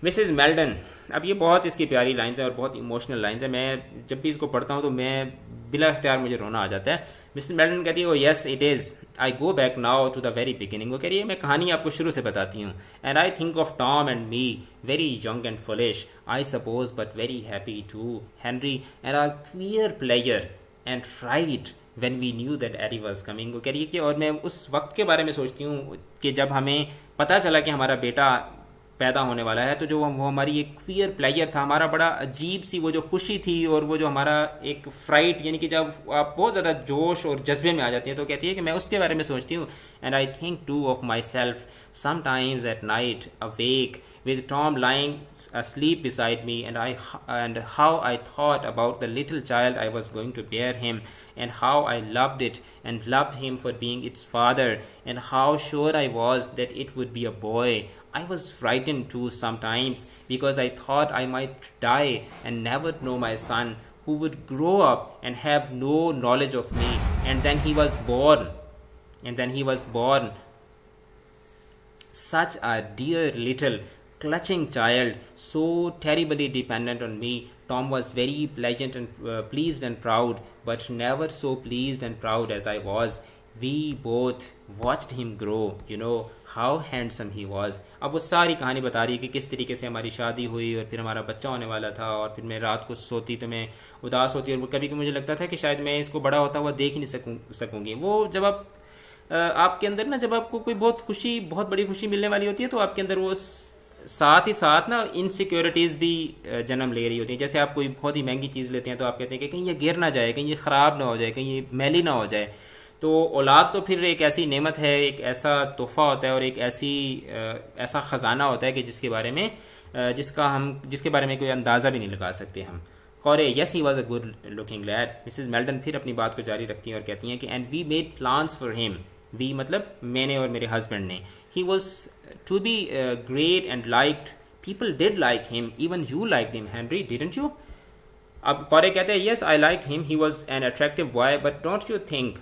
Mrs Meldon, अब ये बहुत इसकी प्यारी लाइन्स हैं और बहुत इमोशनल लाइन्स हैं. मैं जब भी इसको पढ़ता हूँ तो मैं बिला इख्तियार मुझे रोना आ जाता है. मिसेस मेल्डन कहती है oh yes it is, I go back now to the very beginning. वो कह रही है मैं कहानी आपको शुरू से बताती हूँ. And I think of Tom and me, very young and foolish I suppose but very happy to Henry, and our queer player and fried when we knew that Eddie was coming. वो कह रही है कि और मैं उस वक्त के बारे में सोचती हूँ कि जब हमें पता चला कि हमारा बेटा पैदा होने वाला है तो जो वो हमारी एक क्वियर प्लेजर था, हमारा बड़ा अजीब सी वो जो खुशी थी और वो जो हमारा एक फ्राइट यानी कि जब आप बहुत ज़्यादा जोश और जज्बे में आ जाती हैं. तो कहती है कि मैं उसके बारे में सोचती हूँ. And I think too of my self sometimes at night awake with Tom lying asleep beside me, and I and how I thought about the little child I was going to bear him, and how I loved it and loved him for being its father, and how sure I was that it would be a boy. I was frightened too sometimes because I thought I might die and never know my son, who would grow up and have no knowledge of me. And then he was born. And then he was born. Such a dear little clutching child, so terribly dependent on me. Tom was very pleasant and uh, pleased and proud, but never so pleased and proud as I was. We both watched him grow. You know how handsome he was. अब वो सारी कहानी बता रही है कि किस तरीके से हमारी शादी हुई और फिर हमारा बच्चा होने वाला था और फिर मैं रात को सोती तो मैं उदास होती और कभी कभी मुझे लगता था कि शायद मैं इसको बड़ा होता हुआ देख ही नहीं सकूँ सकूँगी. वो जब आप आपके अंदर ना जब आपको कोई बहुत खुशी बहुत बड़ी खुशी मिलने वाली होती है तो आपके अंदर वो साथ ही साथ ना इनसिक्योरिटीज़ भी जन्म ले रही होती हैं. जैसे आप कोई बहुत ही महंगी चीज़ लेते हैं तो आप कहते हैं कि कहीं ये गिर ना जाए, कहीं ये ख़राब ना हो जाए, कहीं ये मैली ना हो जाए. तो औलाद तो फिर एक ऐसी नेमत है, एक ऐसा तोहफ़ा होता है और एक ऐसी ऐसा ख़जाना होता है कि जिसके बारे में जिसका हम जिसके बारे में कोई अंदाज़ा भी नहीं लगा सकते हम. Corey yes he was a good looking lad. Mrs Meldon फिर अपनी बात को जारी रखती हैं और कहती हैं कि and we made plans for him. We मतलब मैंने और मेरे हस्बैंड ने. He was to be great and liked, people did like him, even you like him Henry didn't you. अब कॉरे कहते हैं yes I like him, he was an attractive boy but don't you think.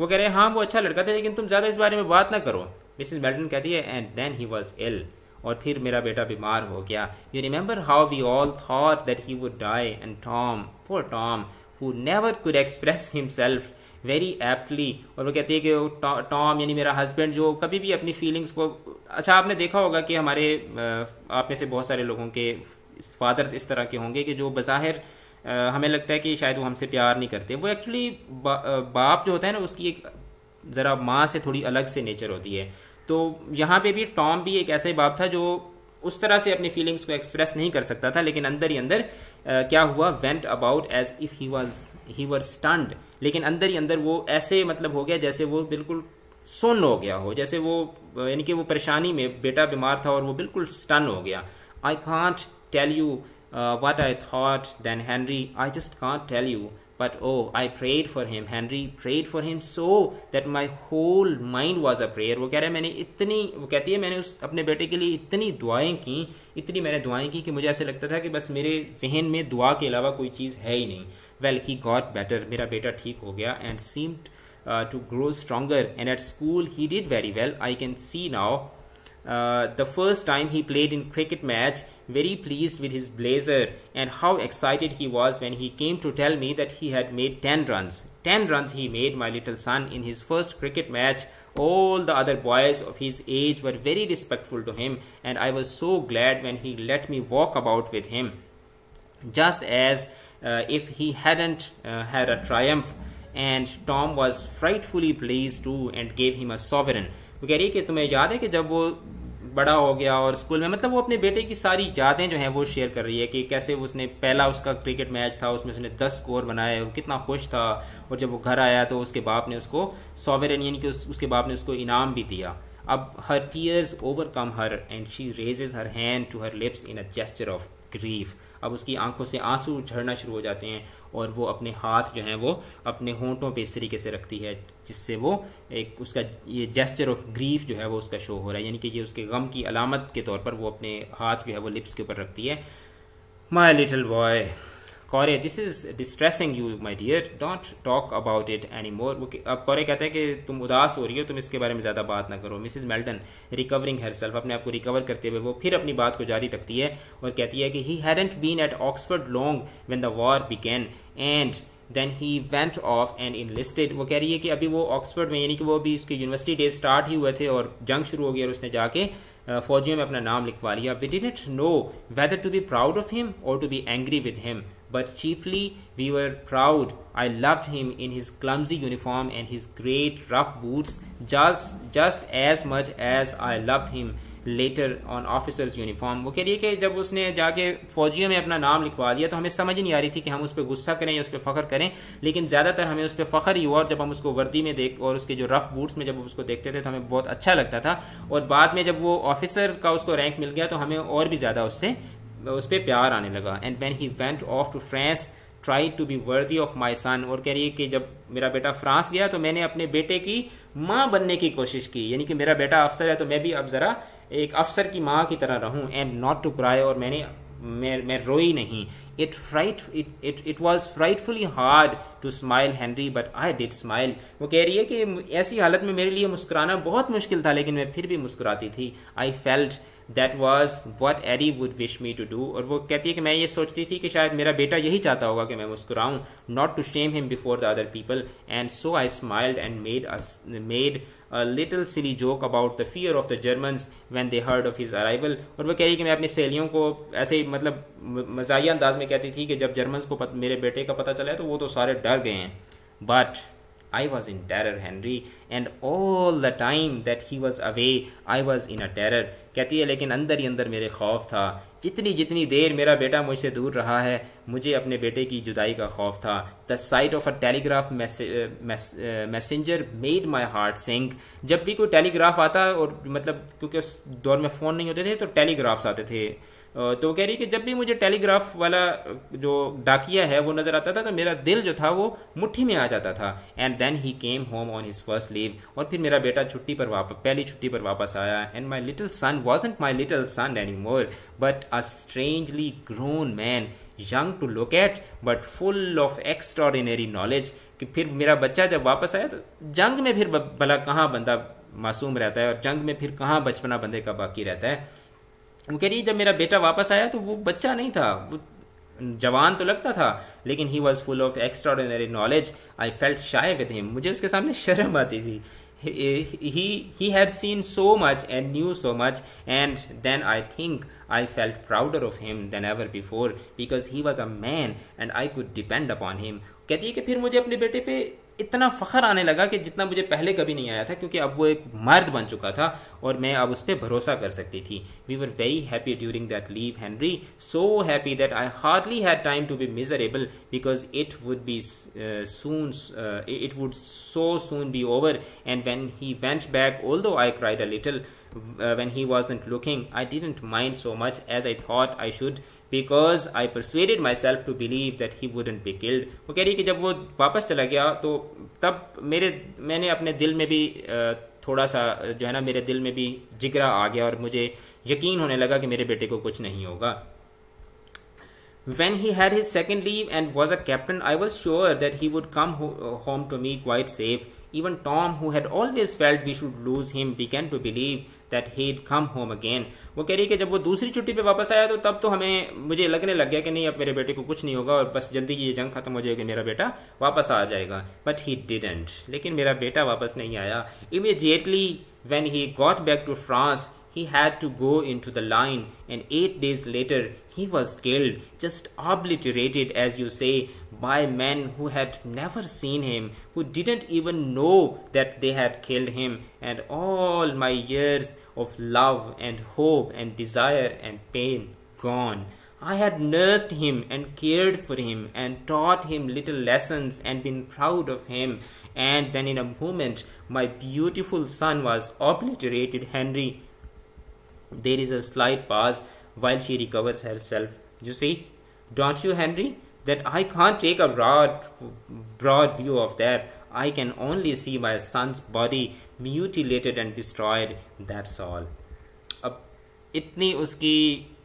वो कह रहे हैं हाँ वो अच्छा लड़का था लेकिन तुम ज़्यादा इस बारे में बात ना करो. मिसेज मेल्टन कहती है and then he was ill, और फिर मेरा बेटा बीमार हो गया. You remember how we all thought that he would die, and Tom poor Tom who never could express himself very aptly. और वो कहती है कि टॉम यानी मेरा हस्बैंड जो कभी भी अपनी फीलिंग्स को, अच्छा आपने देखा होगा कि हमारे आप में से बहुत सारे लोगों के फादर्स इस तरह के होंगे कि जो बज़ाहिर हमें लगता है कि शायद वो हमसे प्यार नहीं करते, वो एक्चुअली बा, बाप जो होता है ना उसकी एक ज़रा माँ से थोड़ी अलग से नेचर होती है. तो यहाँ पे भी टॉम भी एक ऐसा ही बाप था जो उस तरह से अपनी फीलिंग्स को एक्सप्रेस नहीं कर सकता था, लेकिन अंदर ही अंदर आ, क्या हुआ went about as if he was he were stunned. लेकिन अंदर ही अंदर वो ऐसे मतलब हो गया जैसे वो बिल्कुल सुन्न हो गया हो, जैसे वो यानी कि वो परेशानी में, बेटा बीमार था और वो बिल्कुल स्टन हो गया. I can't tell you what I thought then Henry, I just can't tell you. But oh, I prayed for him, Henry. Prayed for him so that my whole mind was a prayer. वो कह रहा है मैंने इतनी वो कहती है मैंने उस अपने बेटे के लिए इतनी दुआएं की, इतनी मैंने दुआएं की कि मुझे ऐसे लगता था कि बस मेरे जहन में दुआ के अलावा कोई चीज़ है ही नहीं. Well, he got better. मेरा बेटा ठीक हो गया and seemed uh, to grow stronger, and at school he did very well. I can see now. Uh, the first time he played in cricket match, very pleased with his blazer, and how excited he was when he came to tell me that he had made ten runs. ten runs he made, my little son, in his first cricket match. All the other boys of his age were very respectful to him, and I was so glad when he let me walk about with him, just as uh, if he hadn't uh, had a triumph. And Tom was frightfully pleased too and gave him a sovereign. वो कह रही है कि तुम्हें याद है कि जब वो बड़ा हो गया और स्कूल में, मतलब वो अपने बेटे की सारी यादें जो हैं वो शेयर कर रही है कि कैसे उसने पहला उसका क्रिकेट मैच था उसमें उसने दस स्कोर बनाए और कितना खुश था, और जब वो घर आया तो उसके बाप ने उसको सॉवरेन यानी कि उस, उसके बाप ने उसको इनाम भी दिया. अब her tears overcome her and she raises her hand to her lips in a gesture of grief. अब उसकी आंखों से आंसू झड़ना शुरू हो जाते हैं और वो अपने हाथ जो हैं वो अपने होंठों पे इस तरीके से रखती है जिससे वो एक उसका ये जेस्चर ऑफ ग्रीफ जो है वो उसका शो हो रहा है, यानी कि ये उसके गम की अलामत के तौर पर वो अपने हाथ जो है वो लिप्स के ऊपर रखती है. My little boy Corey, this is distressing you my dear, don't talk about it any more. वो अब कोरे कहता है कि तुम उदास हो रही हो, तुम इसके बारे में ज़्यादा बात ना करो. Mrs Melton recovering herself, अपने आप को रिकवर करते हुए वो फिर अपनी बात को जारी रखती है और कहती है कि he hadn't been at Oxford long when the war began and then he went off and enlisted. वो कह रही है कि अभी वो ऑक्सफर्ड में, यानी कि वो अभी उसके यूनिवर्सिटी डेज स्टार्ट ही हुए थे और जंग शुरू हो गई और उसने जाके फौजियों में अपना नाम लिखवा लिया. We didn't know whether to be proud of him और to be angry with him, but chiefly we were proud. I loved him in his clumsy uniform and his great rough boots just just as much as I loved him later on officer's uniform. वो कह रही है कि जब उसने जाके फौजियों में अपना नाम लिखवा दिया तो हमें समझ ही नहीं आ रही थी कि हम उस पर गुस्सा करें या उस पर फ़ख्र करें, लेकिन ज़्यादातर हमें उस पर फ़ख्र ही हुआ. और जब हम उसको वर्दी में देख और उसके जो रफ़ बूट्स में जब उसको देखते थे तो हमें बहुत अच्छा लगता था, और बाद में जब वो ऑफिसर का उसको रैंक मिल गया तो हमें और भी ज़्यादा उससे उस पर प्यार आने लगा. And when he went off to France try to be worthy of my son. और कह रही है कि जब मेरा बेटा फ्रांस गया तो मैंने अपने बेटे की माँ बनने की कोशिश की, यानी कि मेरा बेटा अफसर है तो मैं भी अब ज़रा एक अफसर की माँ की तरह रहूँ. एंड नॉट टू क्राई, और मैंने मैं मैं रोई नहीं. It fright it it it was frightfully hard to smile Henry but I did smile. वो कह रही है कि ऐसी हालत में मेरे लिए मुस्कुराना बहुत मुश्किल था लेकिन मैं फिर भी मुस्कुराती थी. I felt That was what Eddie would wish me to do. और वो कहती है कि मैं ये सोचती थी कि शायद मेरा बेटा यही चाहता होगा कि मैं मुस्कुराऊँ. Not to shame him before the other people. And so I smiled and made a, made a little silly joke about the fear of the Germans when they heard of his arrival. और वो कह रही है कि मैं अपनी सहेलियों को ऐसे ही मतलब मजाकिया अंदाज में कहती थी कि जब जर्मन्स को पत, मेरे बेटे का पता चला है तो वो तो सारे डर गए हैं. But I was in terror, Henry, and all the time that he was away, I was in a terror. कहती है लेकिन अंदर ही अंदर मेरे खौफ था. जितनी जितनी देर मेरा बेटा मुझसे दूर रहा है मुझे अपने बेटे की जुदाई का खौफ था. The sight of a telegraph messenger made my heart sink. जब भी कोई टेलीग्राफ आता और मतलब क्योंकि उस दौर में फ़ोन नहीं होते थे तो टेलीग्राफ्स आते थे, तो कह रही कि जब भी मुझे टेलीग्राफ वाला जो डाकिया है वो नज़र आता था तो मेरा दिल जो था वो मुट्ठी में आ जाता था. And then he came home on his first leave. और फिर मेरा बेटा छुट्टी पर वापस पहली छुट्टी पर वापस आया. And my little son wasn't my little son anymore but a strangely grown man, young to look at but full of extraordinary knowledge. कि फिर मेरा बच्चा जब वापस आया तो जंग में फिर भला कहाँ बंदा मासूम रहता है और जंग में फिर कहाँ बचपना बंदे का बाकी रहता है. वो कह रही जब मेरा बेटा वापस आया तो वो बच्चा नहीं था, वो जवान तो लगता था लेकिन he was full of extraordinary knowledge. I felt shy with him, मुझे उसके सामने शर्म आती थी. He, he had seen so much and knew so much, and then I think I felt prouder of him than ever before because he was a man and I could depend upon him. कहती है कि फिर मुझे अपने बेटे पे इतना फ़ख्र आने लगा कि जितना मुझे पहले कभी नहीं आया था क्योंकि अब वो एक मर्द बन चुका था और मैं अब उस पर भरोसा कर सकती थी. We were very happy during that leave Henry, so happy that I hardly had time to be miserable because it would be soon it would so soon be over. And when he went back although I cried a little when he wasn't looking, I didn't mind so much as I thought I should because I persuaded myself to believe that he wouldn't be killed. वो कह रही कि जब वो वापस चला गया तो तब मेरे मैंने अपने दिल में भी थोड़ा सा जो है ना मेरे दिल में भी जिगरा आ गया और मुझे यकीन होने लगा कि मेरे बेटे को कुछ नहीं होगा. When he had his second leave and was a captain, I was sure that he would come ho home to me quite safe. Even Tom, who had always felt we should lose him, began to believe that he'd come home again. वो कह रही कि जब वो दूसरी छुट्टी पे वापस आया तो तब तो हमें मुझे लगने लग गया कि नहीं अब मेरे बेटे को कुछ नहीं होगा और बस जल्दी ये जंग खत्म हो जाएगी, मेरा बेटा वापस आ जाएगा. बट ही डिडेंट, लेकिन मेरा बेटा वापस नहीं आया. Immediately when he got back to France he had to go into the line, and eight days later he was killed, just obliterated, as you say, by men who had never seen him, who didn't even know that they had killed him. And all my years of love and hope and desire and pain gone. I had nursed him and cared for him and taught him little lessons and been proud of him, and then in a moment my beautiful son was obliterated. Henry, there is a slight pause while she recovers herself. You see, don't you, Henry, that I can't take a broad, broad view of that. I can only see my son's body mutilated and destroyed. That's all. अब इतनी उसकी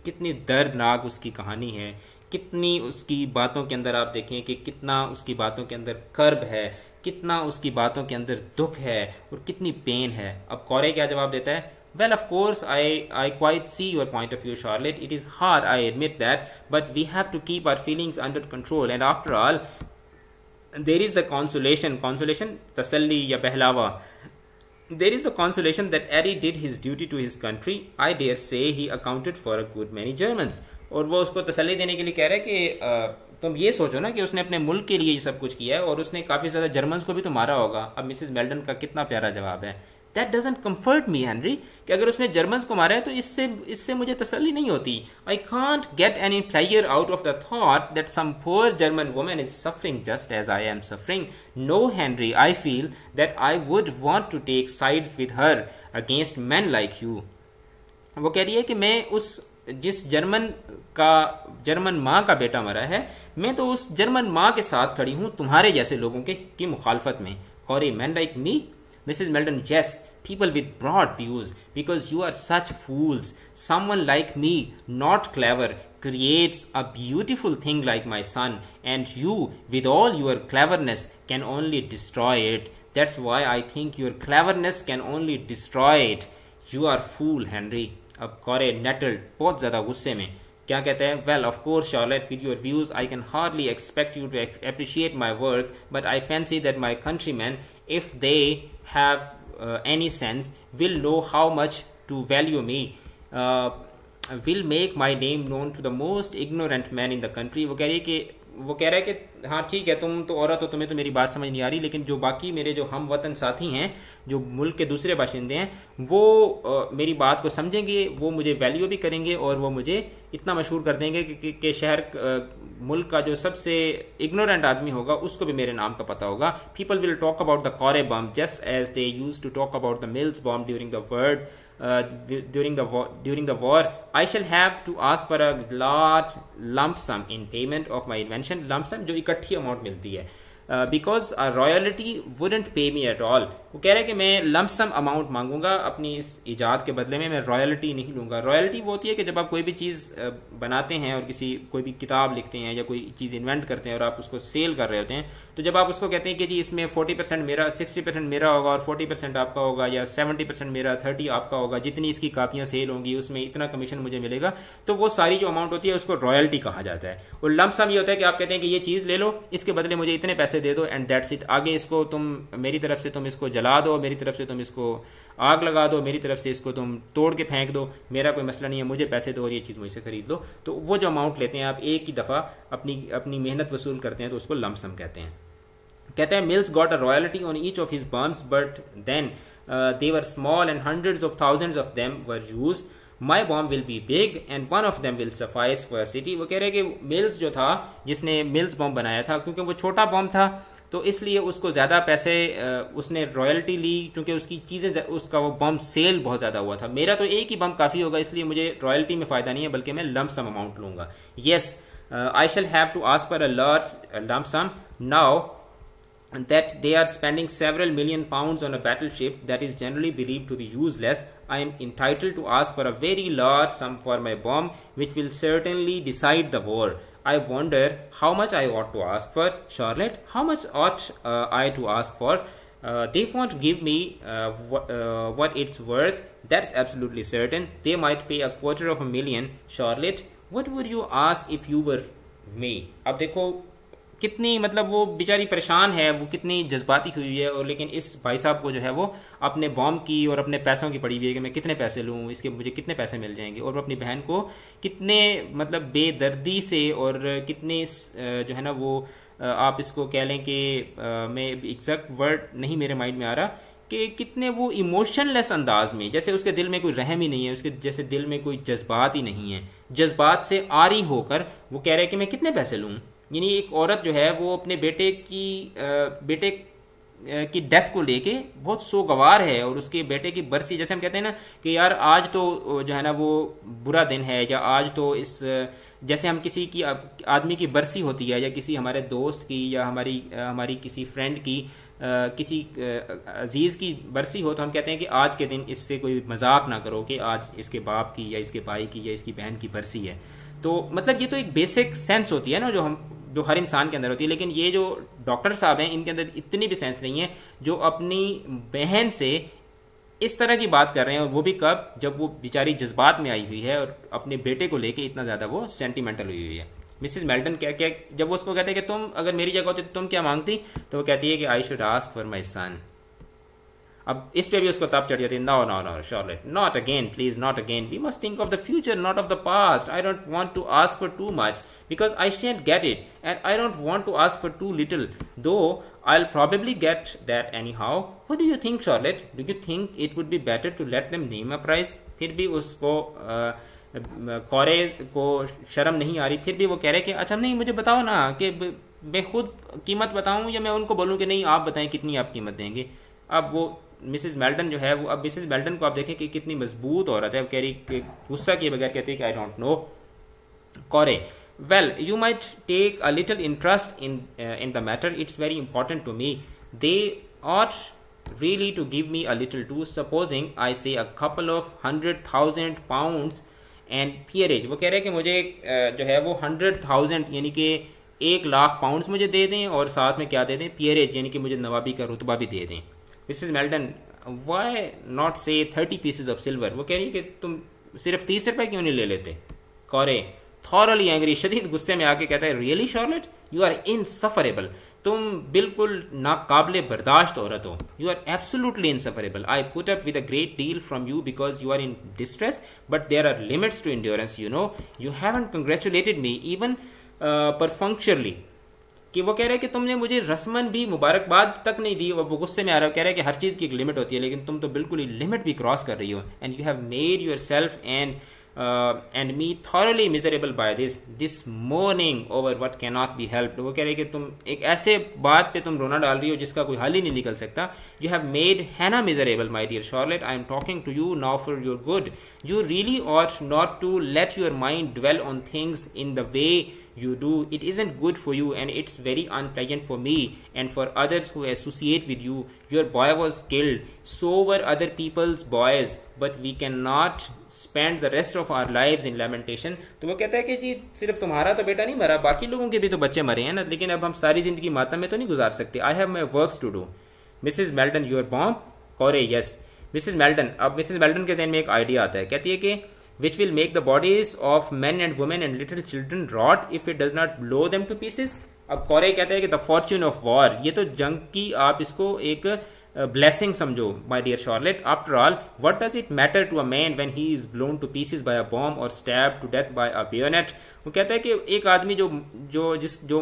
कितनी दर्दनाक उसकी कहानी है, कितनी उसकी बातों के अंदर आप देखें कि कितना उसकी बातों के अंदर कर्ब है, कितना उसकी बातों के अंदर दुख है और कितनी पेन है. अब कोरे क्या जवाब देता है? Well, of course, I, I quite see your point of view, Charlotte. It is hard, I admit that, but we have to keep our feelings under control. And after all, there is the consolation, consolation, tasalli ya behlawa. There is the consolation that Eddie did his duty to his country. I dare say he accounted for a good many Germans. और वो उसको तसल्ली देने के लिए कह रहा है कि तुम ये सोचो ना कि उसने अपने मुल्क के लिए ये सब कुछ किया है और उसने काफ़ी ज़्यादा जर्मन्स को भी तो मारा होगा. अब मिसेस मेल्डन का कितना प्यारा जवाब है. That doesn't comfort me, Henry, कि अगर उसने जर्मन्स को मारा है तो इससे इससे मुझे तसल्ली नहीं होती. I can't get any pleasure out of the thought that some poor German woman is suffering just as I am suffering. No, Henry, I feel that I would want to take sides with her against men like you. वो कह रही है कि मैं उस जिस जर्मन का जर्मन माँ का बेटा मरा है, मैं तो उस जर्मन माँ के साथ खड़ी हूँ तुम्हारे जैसे लोगों के की मुखालफत में. Corey, men like me? Missus Meldon, yes, people with broad views, because you are such fools. Someone like me, not clever, creates a beautiful thing like my son, and you, with all your cleverness, can only destroy it. That's why I think your cleverness can only destroy it. You are fool, Henry. अब कोरे नटल्ड बहुत ज़्यादा गुस्से में क्या कहते हैं? Well, of course, Charlotte, with your views, I can hardly expect you to appreciate my work, but I fancy that my countrymen, if they have uh, any sense, will know how much to value me, uh, will make my name known to the most ignorant man in the country. वो कह रही है कि वो कह रहा है कि हाँ ठीक है, तुम तो औरत हो, तुम्हें तो मेरी बात समझ नहीं आ रही, लेकिन जो बाकी मेरे जो हम वतन साथी हैं, जो मुल्क के दूसरे बाशिंदे हैं, वो आ, मेरी बात को समझेंगे, वो मुझे वैल्यू भी करेंगे और वो मुझे इतना मशहूर कर देंगे कि, कि, कि शहर मुल्क का जो सबसे इग्नोरेंट आदमी होगा उसको भी मेरे नाम का पता होगा. People will talk about the Corey bomb just as they use to talk about the Mills bomb during the war Uh, during the war, during the war, I shall have to ask for a large lump sum in payment of my invention. Lump sum जो इकट्ठी amount मिलती है, uh, because a royalty wouldn't pay me at all. वो कह रहा है कि मैं lump sum amount मांगूंगा अपनी इस इजाद के बदले में, मैं royalty नहीं लूँगा. Royalty वो होती है कि जब आप कोई भी चीज़ बनाते हैं और किसी कोई भी किताब लिखते हैं या कोई चीज़ invent करते हैं और आप उसको सेल कर रहे होते हैं, तो जब आप उसको कहते हैं कि जी इसमें चालीस परसेंट मेरा, साठ परसेंट मेरा होगा और चालीस परसेंट आपका होगा, या सत्तर परसेंट मेरा, तीस आपका होगा, जितनी इसकी कापियाँ सेल होंगी उसमें इतना कमीशन मुझे मिलेगा, तो वो सारी जो अमाउंट होती है उसको रॉयल्टी कहा जाता है. और लम्प सम ये होता है कि आप कहते हैं कि ये चीज़ ले लो, इसके बदले मुझे इतने पैसे दे दो, एंड दैट्स इट. आगे इसको तुम मेरी तरफ से तुम इसको जला दो, मेरी तरफ से तुम इसको आग लगा दो, मेरी तरफ से इसको तुम तोड़ के फेंक दो, मेरा कोई मसला नहीं है, मुझे पैसे दो और ये चीज़ मुझसे ख़रीद लो. तो वो जो अमाउंट लेते हैं आप एक ही दफ़ा अपनी अपनी मेहनत वसूल करते हैं तो उसको लम्प सम कहते हैं. कहते हैं Mills got a royalty on each of his bombs but then they were small and hundreds of thousands of them were use. My bomb will be big and one of them will suffice for city. वो कह रहे हैं कि मिल्स जो था, जिसने मिल्स बॉम्ब बनाया था, क्योंकि वो छोटा बॉम्ब था तो इसलिए उसको ज़्यादा पैसे उसने रॉयल्टी ली, क्योंकि उसकी चीज़ें उसका वो बम सेल बहुत ज़्यादा हुआ था. मेरा तो एक ही बम काफ़ी होगा, इसलिए मुझे रॉयल्टी में फ़ायदा नहीं है, बल्कि मैं लम्प सम अमाउंट लूँगा. Yes, I shall have to ask for a large lump sum now that they are spending several million pounds on a battleship that is generally believed to be useless. I am entitled to ask for a very large sum for my bomb, which will certainly decide the war. I wonder how much I ought to ask for. Charlotte, how much ought uh, I to ask for? Uh, they won't give me uh, wh uh, what it's worth, that's absolutely certain. They might pay a quarter of a million. Charlotte, what would you ask if you were me? अब देखो कितनी मतलब वो बेचारी परेशान है, वो कितनी जज्बाती हुई है, और लेकिन इस भाई साहब को जो है वो अपने बॉम्ब की और अपने पैसों की पड़ी हुई है कि मैं कितने पैसे लूँ, इसके मुझे कितने पैसे मिल जाएंगे, और वो अपनी बहन को कितने मतलब बेदर्दी से और कितने जो है ना वो आप इसको कह लें कि मैं एग्जैक्ट वर्ड नहीं मेरे माइंड में आ रहा, कि कितने वो इमोशनलेस अंदाज में, जैसे उसके दिल में कोई रहम ही नहीं है, उसके जैसे दिल में कोई जज्बात ही नहीं है, जज्बात से आरी होकर वो कह रहा है कि मैं कितने पैसे लूँ। यानी एक औरत जो है वो अपने बेटे की बेटे की डेथ को लेके बहुत सोगवार है, और उसके बेटे की बरसी, जैसे हम कहते हैं ना कि यार आज तो जो है ना वो बुरा दिन है, या आज तो इस, जैसे हम किसी की आदमी की बरसी होती है या किसी हमारे दोस्त की या हमारी हमारी किसी फ्रेंड की किसी अजीज़ की बरसी हो, तो हम कहते हैं कि आज के दिन इससे कोई मजाक ना करो कि आज इसके बाप की या इसके भाई की या इसकी बहन की बरसी है। तो मतलब ये तो एक बेसिक सेंस होती है ना जो हम जो हर इंसान के अंदर होती है, लेकिन ये जो डॉक्टर साहब हैं इनके अंदर इतनी भी सेंस नहीं है, जो अपनी बहन से इस तरह की बात कर रहे हैं, और वो भी कब, जब वो बेचारी जज्बात में आई हुई है और अपने बेटे को लेके इतना ज़्यादा वो सेंटिमेंटल हुई हुई है। मिसेज मेल्टन क्या क्या जब वो उसको कहते हैं कि तुम अगर मेरी जगह होती तो तुम क्या मांगती, तो वो कहती है कि I should ask for my son. अब इस पे भी उसको ताप चढ़ जाती है। No no no Charlotte, not again please, not again, we must think of the future not of the past. I don't want to ask for too much because I can't get it, and I don't want to ask for too little, though I will probably get that anyhow. What do you think Charlotte, do you think it would be better to let them name a price? फिर भी उसको uh, कोरे को शर्म नहीं आ रही, फिर भी वो कह रहे कि अच्छा नहीं मुझे बताओ ना, कि मैं खुद कीमत बताऊँ या मैं उनको बोलूँ कि नहीं आप बताएं कितनी आप कीमत देंगे। अब वो मिसेज मेल्टन जो है वो, अब मिसेज मेल्टन को आप देखें कि कितनी मजबूत औरत है, वो कह रही कि गुस्सा किए बगैर कहती है कि I don't know. Corey, well you might take a little interest in in the matter, it's very important to me, they ought really to give me a little too, supposing I say a couple of hundred thousand pounds and peerage. वो कह रहे हैं कि मुझे जो है वो हंड्रेड थाउजेंड यानी कि एक लाख पाउंड्स मुझे दे दें, और साथ में क्या दे दें, पियरेज यानी कि मुझे नवाबी का रुतबा भी दे दें। Mrs Melton, why not say thirty pieces of silver? वो कह रही है कि तुम सिर्फ तीस रुपये क्यों नहीं ले लेते? कोरे थॉरली एंग्री, शदीद गुस्से में आके कहता है, really Charlotte, you are insufferable, तुम बिल्कुल नाकाबिले बर्दाश्त औरत हो, you are absolutely insufferable, I put up with a great deal from you because you are in distress, but there are limits to endurance, you know, you haven't congratulated me even perfunctorily. कि वो कह रहे हैं कि तुमने मुझे रस्मन भी मुबारकबाद तक नहीं दी। वो गुस्से में आ रहा है, कह रहा है कि हर चीज़ की एक लिमिट होती है, लेकिन तुम तो बिल्कुल ही लिमिट भी क्रॉस कर रही हो, and you have made yourself and and me thoroughly miserable by this this morning over what can not be helped. वो कह रहे हैं कि तुम एक ऐसे बात पे तुम रोना डाल रही हो जिसका कोई हल ही नहीं निकल सकता। You have made Hannah miserable my dear Charlotte, I am talking to you now for your good, you really ought not to let your mind dwell on things in the way you do, it isn't good for you and it's very unpleasant for me and for others who associate with you. Your boy was killed, so were other people's boys, but we cannot spend the rest of our lives in lamentation. तो वो कहता है कि जी सिर्फ तुम्हारा तो बेटा नहीं मरा, बाकी लोगों के भी तो बच्चे मरे हैं ना, लेकिन अब हम सारी जिंदगी मातम में तो नहीं गुजार सकते। I have my works to do. Missus Meldon, your bomb? Corey, yes. Missus Meldon, अब Missus Meldon के जहन में एक आइडिया आता है, कहती है कि which will make the bodies of men and women and little children rot if it does not blow them to pieces. अब कोरे कहते हैं कि the fortune of war, ये तो जंग की आप इसको एक blessing समझो my dear Charlotte. After all, what does it matter to a man when he is blown to pieces by a bomb or stabbed to death by a bayonet? वो कहता है कि एक आदमी जो जो जिस जो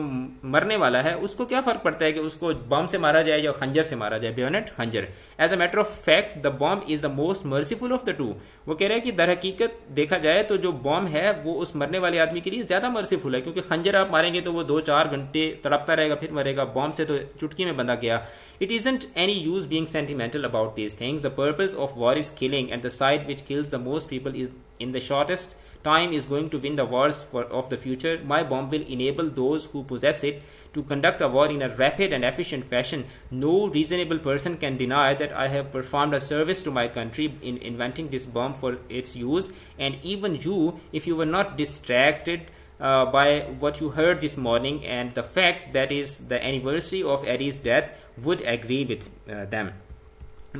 मरने वाला है उसको क्या फ़र्क पड़ता है कि उसको बम से मारा जाए या खंजर से मारा जाए, बेयोनेट खंजर। As a matter of fact the bomb is the most merciful of the two. वो कह रहा है कि दर हकीकत देखा जाए तो जो बॉम्ब है वो उस मरने वाले आदमी के लिए ज़्यादा मर्सीफुल है, क्योंकि खंजर आप मारेंगे तो वो दो चार घंटे तड़पता रहेगा फिर मरेगा, बॉम्ब से तो चुटकी में बंधा गया। It isn't any use being sentimental about these things, the purpose of war is killing and the side which kills the most people is in the shortest time is going to win the wars for, of the future. My bomb will enable those who possess it to conduct a war in a rapid and efficient fashion. No reasonable person can deny that I have performed a service to my country in inventing this bomb for its use, and even you, if you were not distracted uh, by what you heard this morning and the fact that is the anniversary of Eddie's death would agree with uh, them.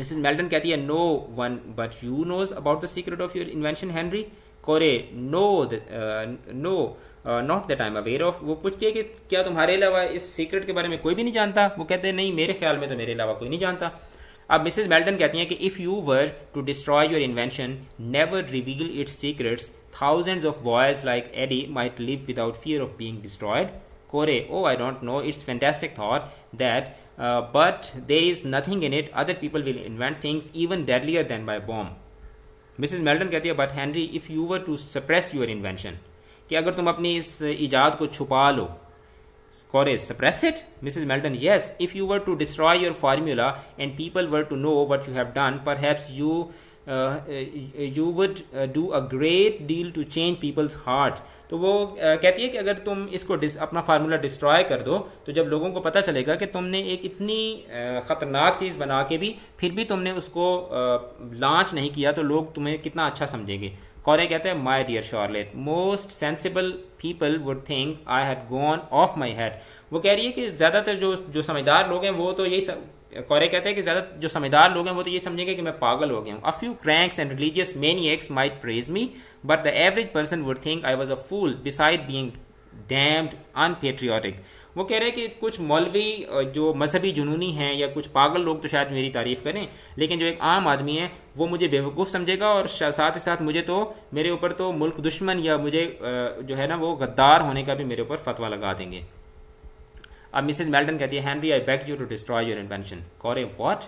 Missus Meldon कहती है, no one but you knows about the secret of your invention, Henry. Corey, no, uh, no, uh, not that I'm aware of. वो पूछती है कि क्या तुम्हारे अलावा इस सीक्रेट के बारे में कोई भी नहीं जानता. वो कहते हैं नहीं, मेरे ख्याल में तो मेरे अलावा कोई नहीं जानता. अब मिसेज मेल्टन कहती हैं कि if you were to destroy your invention, never reveal its secrets, thousands of boys like Eddie might live without fear of being destroyed. Corey, oh, I don't know, it's fantastic thought that, uh, but there is nothing in it. Other people will invent things even deadlier than by bomb. Missus Meldon कहती है, but Henry, if you were to suppress your invention, कि अगर तुम अपनी इस इजाद को छुपा लो. Corey, suppress it? Missus Meldon, yes, if you were to destroy your formula and people were to know what you have done, perhaps you Uh, you would uh, do a great deal to change people's heart. तो वो uh, कहती है कि अगर तुम इसको डिस, अपना फार्मूला डिस्ट्रॉय कर दो तो जब लोगों को पता चलेगा कि तुमने एक इतनी uh, ख़तरनाक चीज़ बना के भी फिर भी तुमने उसको uh, लॉन्च नहीं किया तो लोग तुम्हें कितना अच्छा समझेंगे. Corey कहते हैं, my dear Charlotte, most sensible people would think I had gone off my head. वो कह रही है कि ज़्यादातर जो जो समझदार लोग हैं वो तो यही सब, कोरे कहते हैं कि ज़्यादा जो समझदार लोग हैं वो तो ये समझेंगे कि मैं पागल हो गया हूँ. A few cranks and religious maniacs might praise me but the average person would think I was a fool beside being damned unpatriotic. वो कह रहे हैं कि कुछ मौलवी जो मजहबी जुनूनी हैं या कुछ पागल लोग तो शायद मेरी तारीफ़ करें, लेकिन जो एक आम आदमी है वो मुझे बेवकूफ़ समझेगा और साथ ही साथ मुझे तो मेरे ऊपर तो मुल्क दुश्मन या मुझे जो है ना वो गद्दार होने का भी मेरे ऊपर फतवा लगा देंगे. अब मिसेज मेल्टन कहती है, Henry, I beg you to destroy your invention. Corey, what?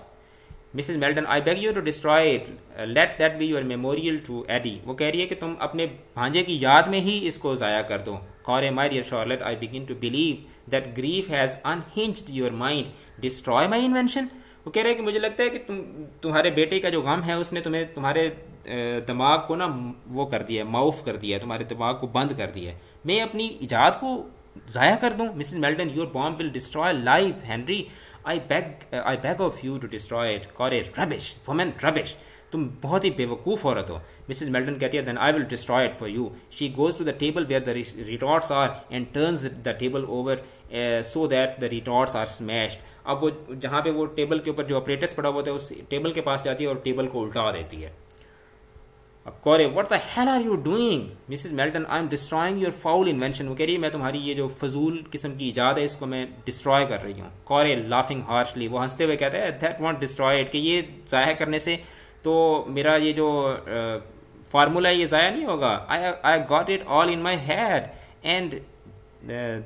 Mrs Melton, I beg you to destroy it, let that be your memorial to Eddie. वो कह रही है कि तुम अपने भांजे की याद में ही इसको ज़ाया कर दो. Corey, my dear Charlotte, I begin to believe that grief has unhinged your mind. Destroy my invention? वो कह रहे हैं कि मुझे लगता है कि तुम तुम्हारे बेटे का जो गम है उसने तुम्हें तुम्हारे दिमाग को ना वो कर दिया है, माउफ कर दिया है, तुम्हारे दिमाग को बंद कर दिया है. मैं अपनी ईजाद को ज़ाया कर दूँ? Mrs Melton, your bomb will destroy life, Henry, I beg I beg of you to destroy it. Corey, rubbish women, rubbish, तुम बहुत ही बेवकूफ़ औरत हो. मिसेज मेल्टन कहती है, then I will destroy it for you. She goes to the table where the retorts are and turns the table over so that the retorts are smashed. अब वो जहाँ पे वो टेबल के ऊपर जो ऑपरेटर्स पड़ा हुआ था उस टेबल के पास जाती है और टेबल को उल्टा देती है. अब Corey, what the hell are you doing? Missus Meldon, I'm destroying your foul invention. वो कह रही है मैं तुम्हारी ये जो फजूल किस्म की ईजाद है इसको मैं डिस्ट्रॉय कर रही हूँ. Corey, laughing harshly, वो हंसते हुए कहता है, that won't destroy it, कि ये ज़ाया करने से तो मेरा ये जो फार्मूला है ये ज़ाया नहीं होगा. I I got it all in my head and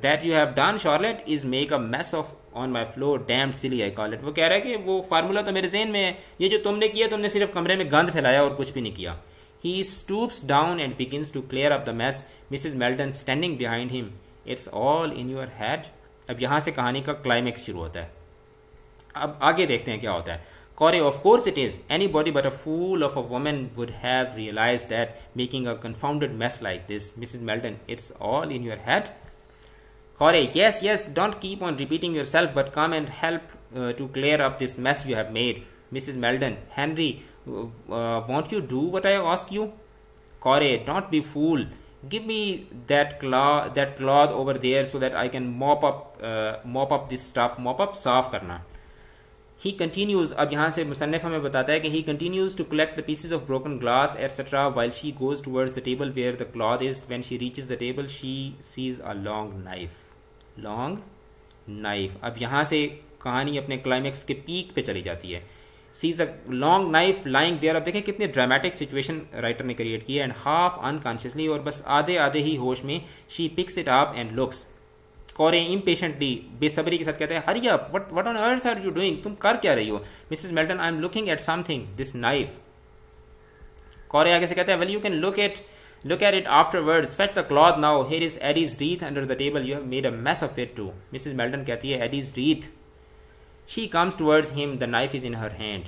that you have done, Charlotte, is make a mess of on my floor, damn silly I call it. वो कह रहा है कि वो फार्मूला तो मेरे जहन में है, ये जो तुमने किया तुमने सिर्फ कमरे में गंद फैलाया और कुछ भी नहीं किया. He stoops down and begins to clear up the mess. Missus Meldon standing behind him. It's all in your head. अब यहाँ से कहानी का क्लाइमेक्स शुरू होता है. अब आगे देखते हैं क्या होता है. Corey, of course it is. Anybody but a fool of a woman would have realized that making a confounded mess like this. Missus Meldon, it's all in your head. Corey, yes, yes. Don't keep on repeating yourself, but come and help uh, to clear up this mess you have made. Missus Meldon, Henry, Uh, won't you do what I ask you? Corey, not be fool. Give me that cloth, that cloth over there, so that I can mop up, uh, mop up this stuff. Mop up, साफ करना. He continues. अब यहाँ से मुसन्निफ हमें बताता है कि he continues to collect the pieces of broken glass, et cetera, while she goes towards the table where the cloth is. When she reaches the table, she sees a long knife. Long knife. अब यहाँ से कहानी अपने क्लाइमेक्स के पीक पे चली जाती है. Sees a long knife lying there. अब देखें कितने ड्रामेटिक सिचुएशन राइटर ने क्रिएट की है. एंड हाफ अनकॉन्शियसली और बस आधे आधे ही होश में she picks it up and looks. Corey impatiently, बेसब्री के साथ कहते हैं, hurry up, what what on earth are you doing, तुम कर क्या रही हो. Mrs Melton, I am looking at something, this knife. Corey आगे से कहते हैं, well you can look at look at it afterwards, fetch the cloth now, here is Aedes wreath under the table, you have made a mess of it too. Mrs Melton कहती है, Aedes wreath. She comes towards him. The knife is in her hand.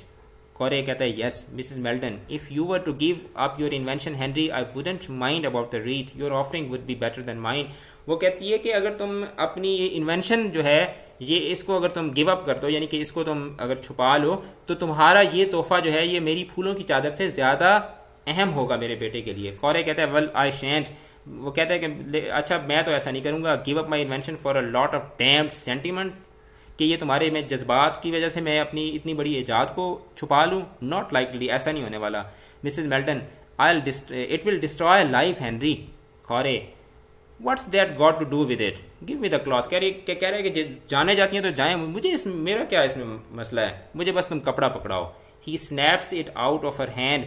Corey कहता है, yes, Missus Meldon, if you were to give up your invention, Henry, I wouldn't mind about the wreath. Your offering would be better than mine. वो कहती है कि अगर तुम अपनी ये इन्वेंशन जो है ये इसको अगर तुम गिव अप कर दो, यानी कि इसको तुम अगर छुपा लो, तो तुम्हारा ये तोहफा जो है ये मेरी फूलों की चादर से ज़्यादा अहम होगा मेरे बेटे के लिए. Corey कहता है, well, I shan't. वो कहता है कि अच्छा मैं तो ऐसा नहीं करूँगा, give up my invention for a lot of damned sentiment, कि ये तुम्हारे में जज्बात की वजह से मैं अपनी इतनी बड़ी ईजाद को छुपा लूँ, नॉट लाइकली, ऐसा नहीं होने वाला। Mrs Melton, I it will destroy life Henry Corey, what's that got to do with it, give me the cloth. कह रही कह रहे हैं कि जाने जाती हैं तो जाएँ, मुझे इस मेरा क्या इसमें मसला है, मुझे बस तुम कपड़ा पकड़ाओ। He snaps it out of her hand,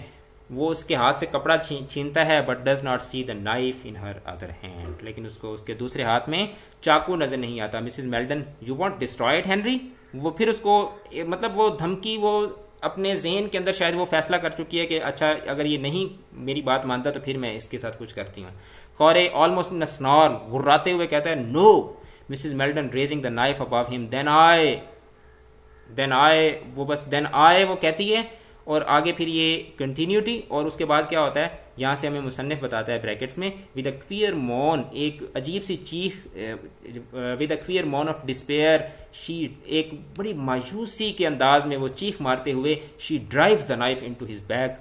वो उसके हाथ से कपड़ा छीन छीनता है, but does not see the knife in her other hand, लेकिन उसको उसके दूसरे हाथ में चाकू नज़र नहीं आता। Mrs Melton, you want destroyed Henry, वो फिर उसको मतलब वो धमकी, वो अपने जहन के अंदर शायद वो फैसला कर चुकी है कि अच्छा अगर ये नहीं मेरी बात मानता तो फिर मैं इसके साथ कुछ करती हूँ। कोरे ऑलमोस्ट इन अ स्नॉर, घुर्राते हुए कहता है, no. Mrs Melton raising the knife above him, then I then I वो बस देन आई वो कहती है, और आगे फिर ये कंटिन्यूटी, और उसके बाद क्या होता है यहाँ से हमें मुसन्निफ बताता है ब्रैकेट्स में, विद अ क्वियर मौन, एक अजीब सी चीख, with a queer moan of despair sheet, एक बड़ी मायूसी के अंदाज में वो चीख मारते हुए, she drives the knife into his back,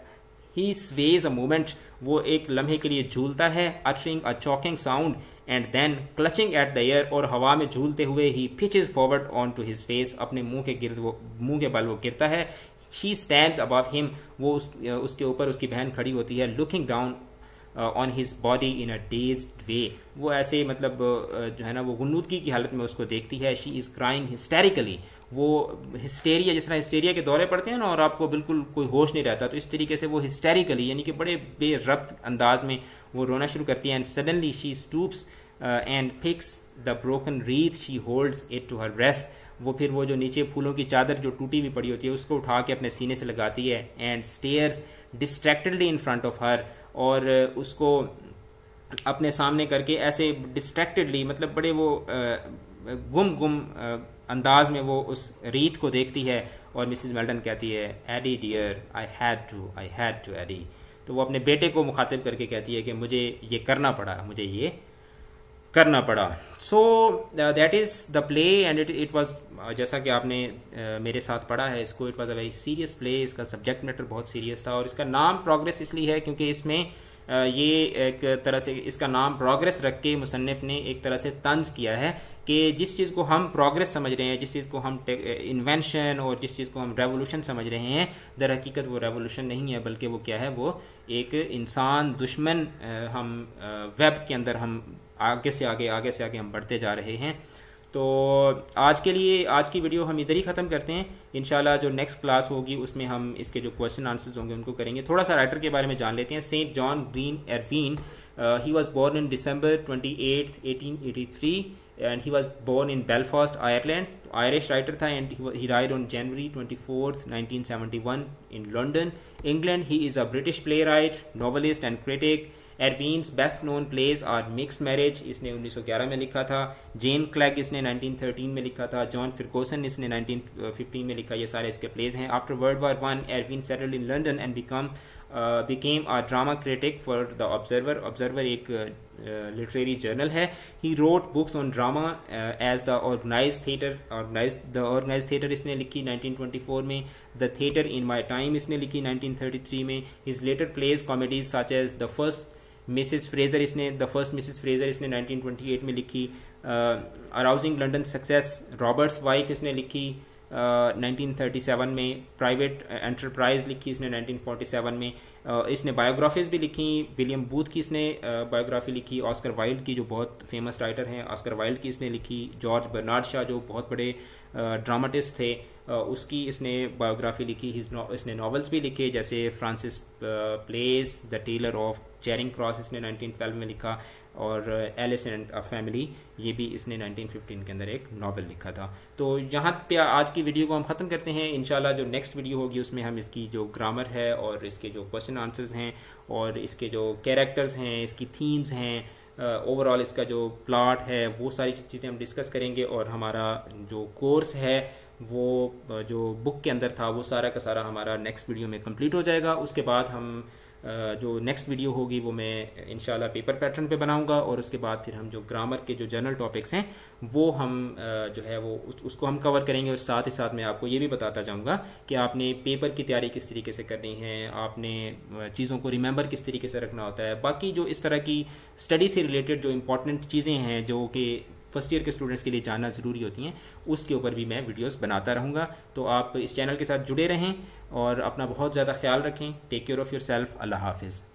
he sways a moment, वो एक लम्हे के लिए झूलता है, uttering a choking sound and then clutching at the air, और हवा में झूलते हुए he pitches forward on to his face, अपने मुँह के गिर्द वो मुँह के बल वो गिरता है। She stands above him, वो उस, उसके ऊपर उसकी बहन खड़ी होती है, looking down on his body in a dazed way, वो ऐसे मतलब जो है ना वो गुन्नूदगी की हालत में उसको देखती है। She is crying hysterically, वो हिस्टेरिया जिस तरह हिस्टेरिया के दौरे पड़ते हैं ना और आपको बिल्कुल कोई होश नहीं रहता, तो इस तरीके से वो हिस्टेरिकली यानी कि बड़े बेरब्त अंदाज में वो रोना शुरू करती है। And suddenly she stoops and picks the broken wreath, she holds it to her breast, वो फिर वो जो नीचे फूलों की चादर जो टूटी हुई पड़ी होती है उसको उठा के अपने सीने से लगाती है। And stares distractedly in front of her, और उसको अपने सामने करके ऐसे डिस्ट्रैक्टेडली मतलब बड़े वो गुम गुम अंदाज में वो उस रीत को देखती है। और मिसेस मेल्टन कहती है, Eddie dear, I had to I had to Eddie, तो वो अपने बेटे को मुखातिब करके कहती है कि मुझे ये करना पड़ा मुझे ये करना पड़ा। So that is the play and it it was, जैसा कि आपने uh, मेरे साथ पढ़ा है इसको, it was a very serious play, इसका सब्जेक्ट मैटर बहुत सीरियस था, और इसका नाम प्रोग्रेस इसलिए है क्योंकि इसमें uh, ये एक तरह से इसका नाम प्रोग्रेस रख के मुसन्निफ ने एक तरह से तंज किया है कि जिस चीज़ को हम प्रोग्रेस समझ रहे हैं, जिस चीज़ को हम इन्वेंशन और जिस चीज़ को हम रेवोल्यूशन समझ रहे हैं, दर हकीकत वो रेवोल्यूशन नहीं है, बल्कि वो क्या है, वो एक इंसान दुश्मन uh, हम वेब uh, के अंदर हम आगे से आगे आगे से आगे हम बढ़ते जा रहे हैं। तो आज के लिए आज की वीडियो हम इधर ही ख़त्म करते हैं। इंशाल्लाह जो नेक्स्ट क्लास होगी उसमें हम इसके जो क्वेश्चन आंसर्स होंगे उनको करेंगे। थोड़ा सा राइटर के बारे में जान लेते हैं। Saint John Green Ervine, he was born in December twenty eight eighteen eighty three and he was born in Belfast Ireland, Irish writer था। And he died on January twenty fourth nineteen seventy one in London, England. He is a British playwright, novelist and critic. Ervine's best known plays are mixed marriage, इसने उन्नीस सौ ग्यारह में लिखा था। जेन क्लैग इसने नाइनटीन थर्टीन में लिखा था। जॉन फिरकोसन इसने नाइनटीन फिफ्टीन में लिखा। ये सारे इसके प्लेज हैं। After world war one Ervine settled in London and become became a drama critic for the Observer, Observer एक लिटरेरी uh, जर्नल है। He wrote books on drama as the organise theatre, organise the organise theatre इसने लिखी नाइनटीन ट्वेंटी फोर में। The theatre in my time इसने लिखी नाइनटीन थर्टी थ्री में। His later plays comedies such as the first Mrs Fraser इसने द फर्स्ट मिसेस फ्रेज़र इसने नाइनटीन ट्वेंटी एट में लिखी। Arousing London success Robert's wife इसने लिखी नाइनटीन थर्टी सेवन में। प्राइवेट एंटरप्राइज लिखी इसने नाइनटीन फोर्टी सेवन में। uh, इसने बायोग्राफीज भी लिखी। विलियम बूथ की इसने बायोग्राफी uh, लिखी। ऑस्कर वाइल्ड की, जो बहुत फेमस राइटर हैं, ऑस्कर वाइल्ड की इसने लिखी। जॉर्ज बर्नार्ड शाह, जो बहुत बड़े ड्रामाटिस्ट uh, थे, uh, उसकी इसने बायोग्राफी लिखी। इसने नावल्स भी लिखे, जैसे Francis Place, the tailor of Charing Cross इसने नाइनटीन ट्वेल्व में लिखा, और एलिस एंड अ फैमिली, ये भी इसने नाइनटीन फिफ्टीन के अंदर एक नावल लिखा था। तो यहाँ पे आज की वीडियो को हम ख़त्म करते हैं। इंशाल्लाह जो नेक्स्ट वीडियो होगी उसमें हम इसकी जो ग्रामर है और इसके जो क्वेश्चन आंसर्स हैं और इसके जो कैरेक्टर्स हैं, इसकी थीम्स हैं, ओवरऑल uh, इसका जो प्लॉट है, वो सारी चीज़ें हम डिस्कस करेंगे। और हमारा जो कोर्स है वो जो बुक के अंदर था वो सारा का सारा हमारा नेक्स्ट वीडियो में कंप्लीट हो जाएगा। उसके बाद हम जो नेक्स्ट वीडियो होगी वो मैं इंशाल्लाह पेपर पैटर्न पे बनाऊंगा, और उसके बाद फिर हम जो ग्रामर के जो जनरल टॉपिक्स हैं वो हम जो है वो उस, उसको हम कवर करेंगे। और साथ ही साथ मैं आपको ये भी बताता जाऊंगा कि आपने पेपर की तैयारी किस तरीके से करनी है, आपने चीज़ों को रिमेंबर किस तरीके से रखना होता है। बाकी जो इस तरह की स्टडी से रिलेटेड जो इंपॉर्टेंट चीज़ें हैं जो कि फर्स्ट ईयर के स्टूडेंट्स के लिए जानना ज़रूरी होती हैं, उसके ऊपर भी मैं वीडियोस बनाता रहूँगा। तो आप इस चैनल के साथ जुड़े रहें और अपना बहुत ज़्यादा ख्याल रखें। Take care of yourself. अल्लाह हाफिज़।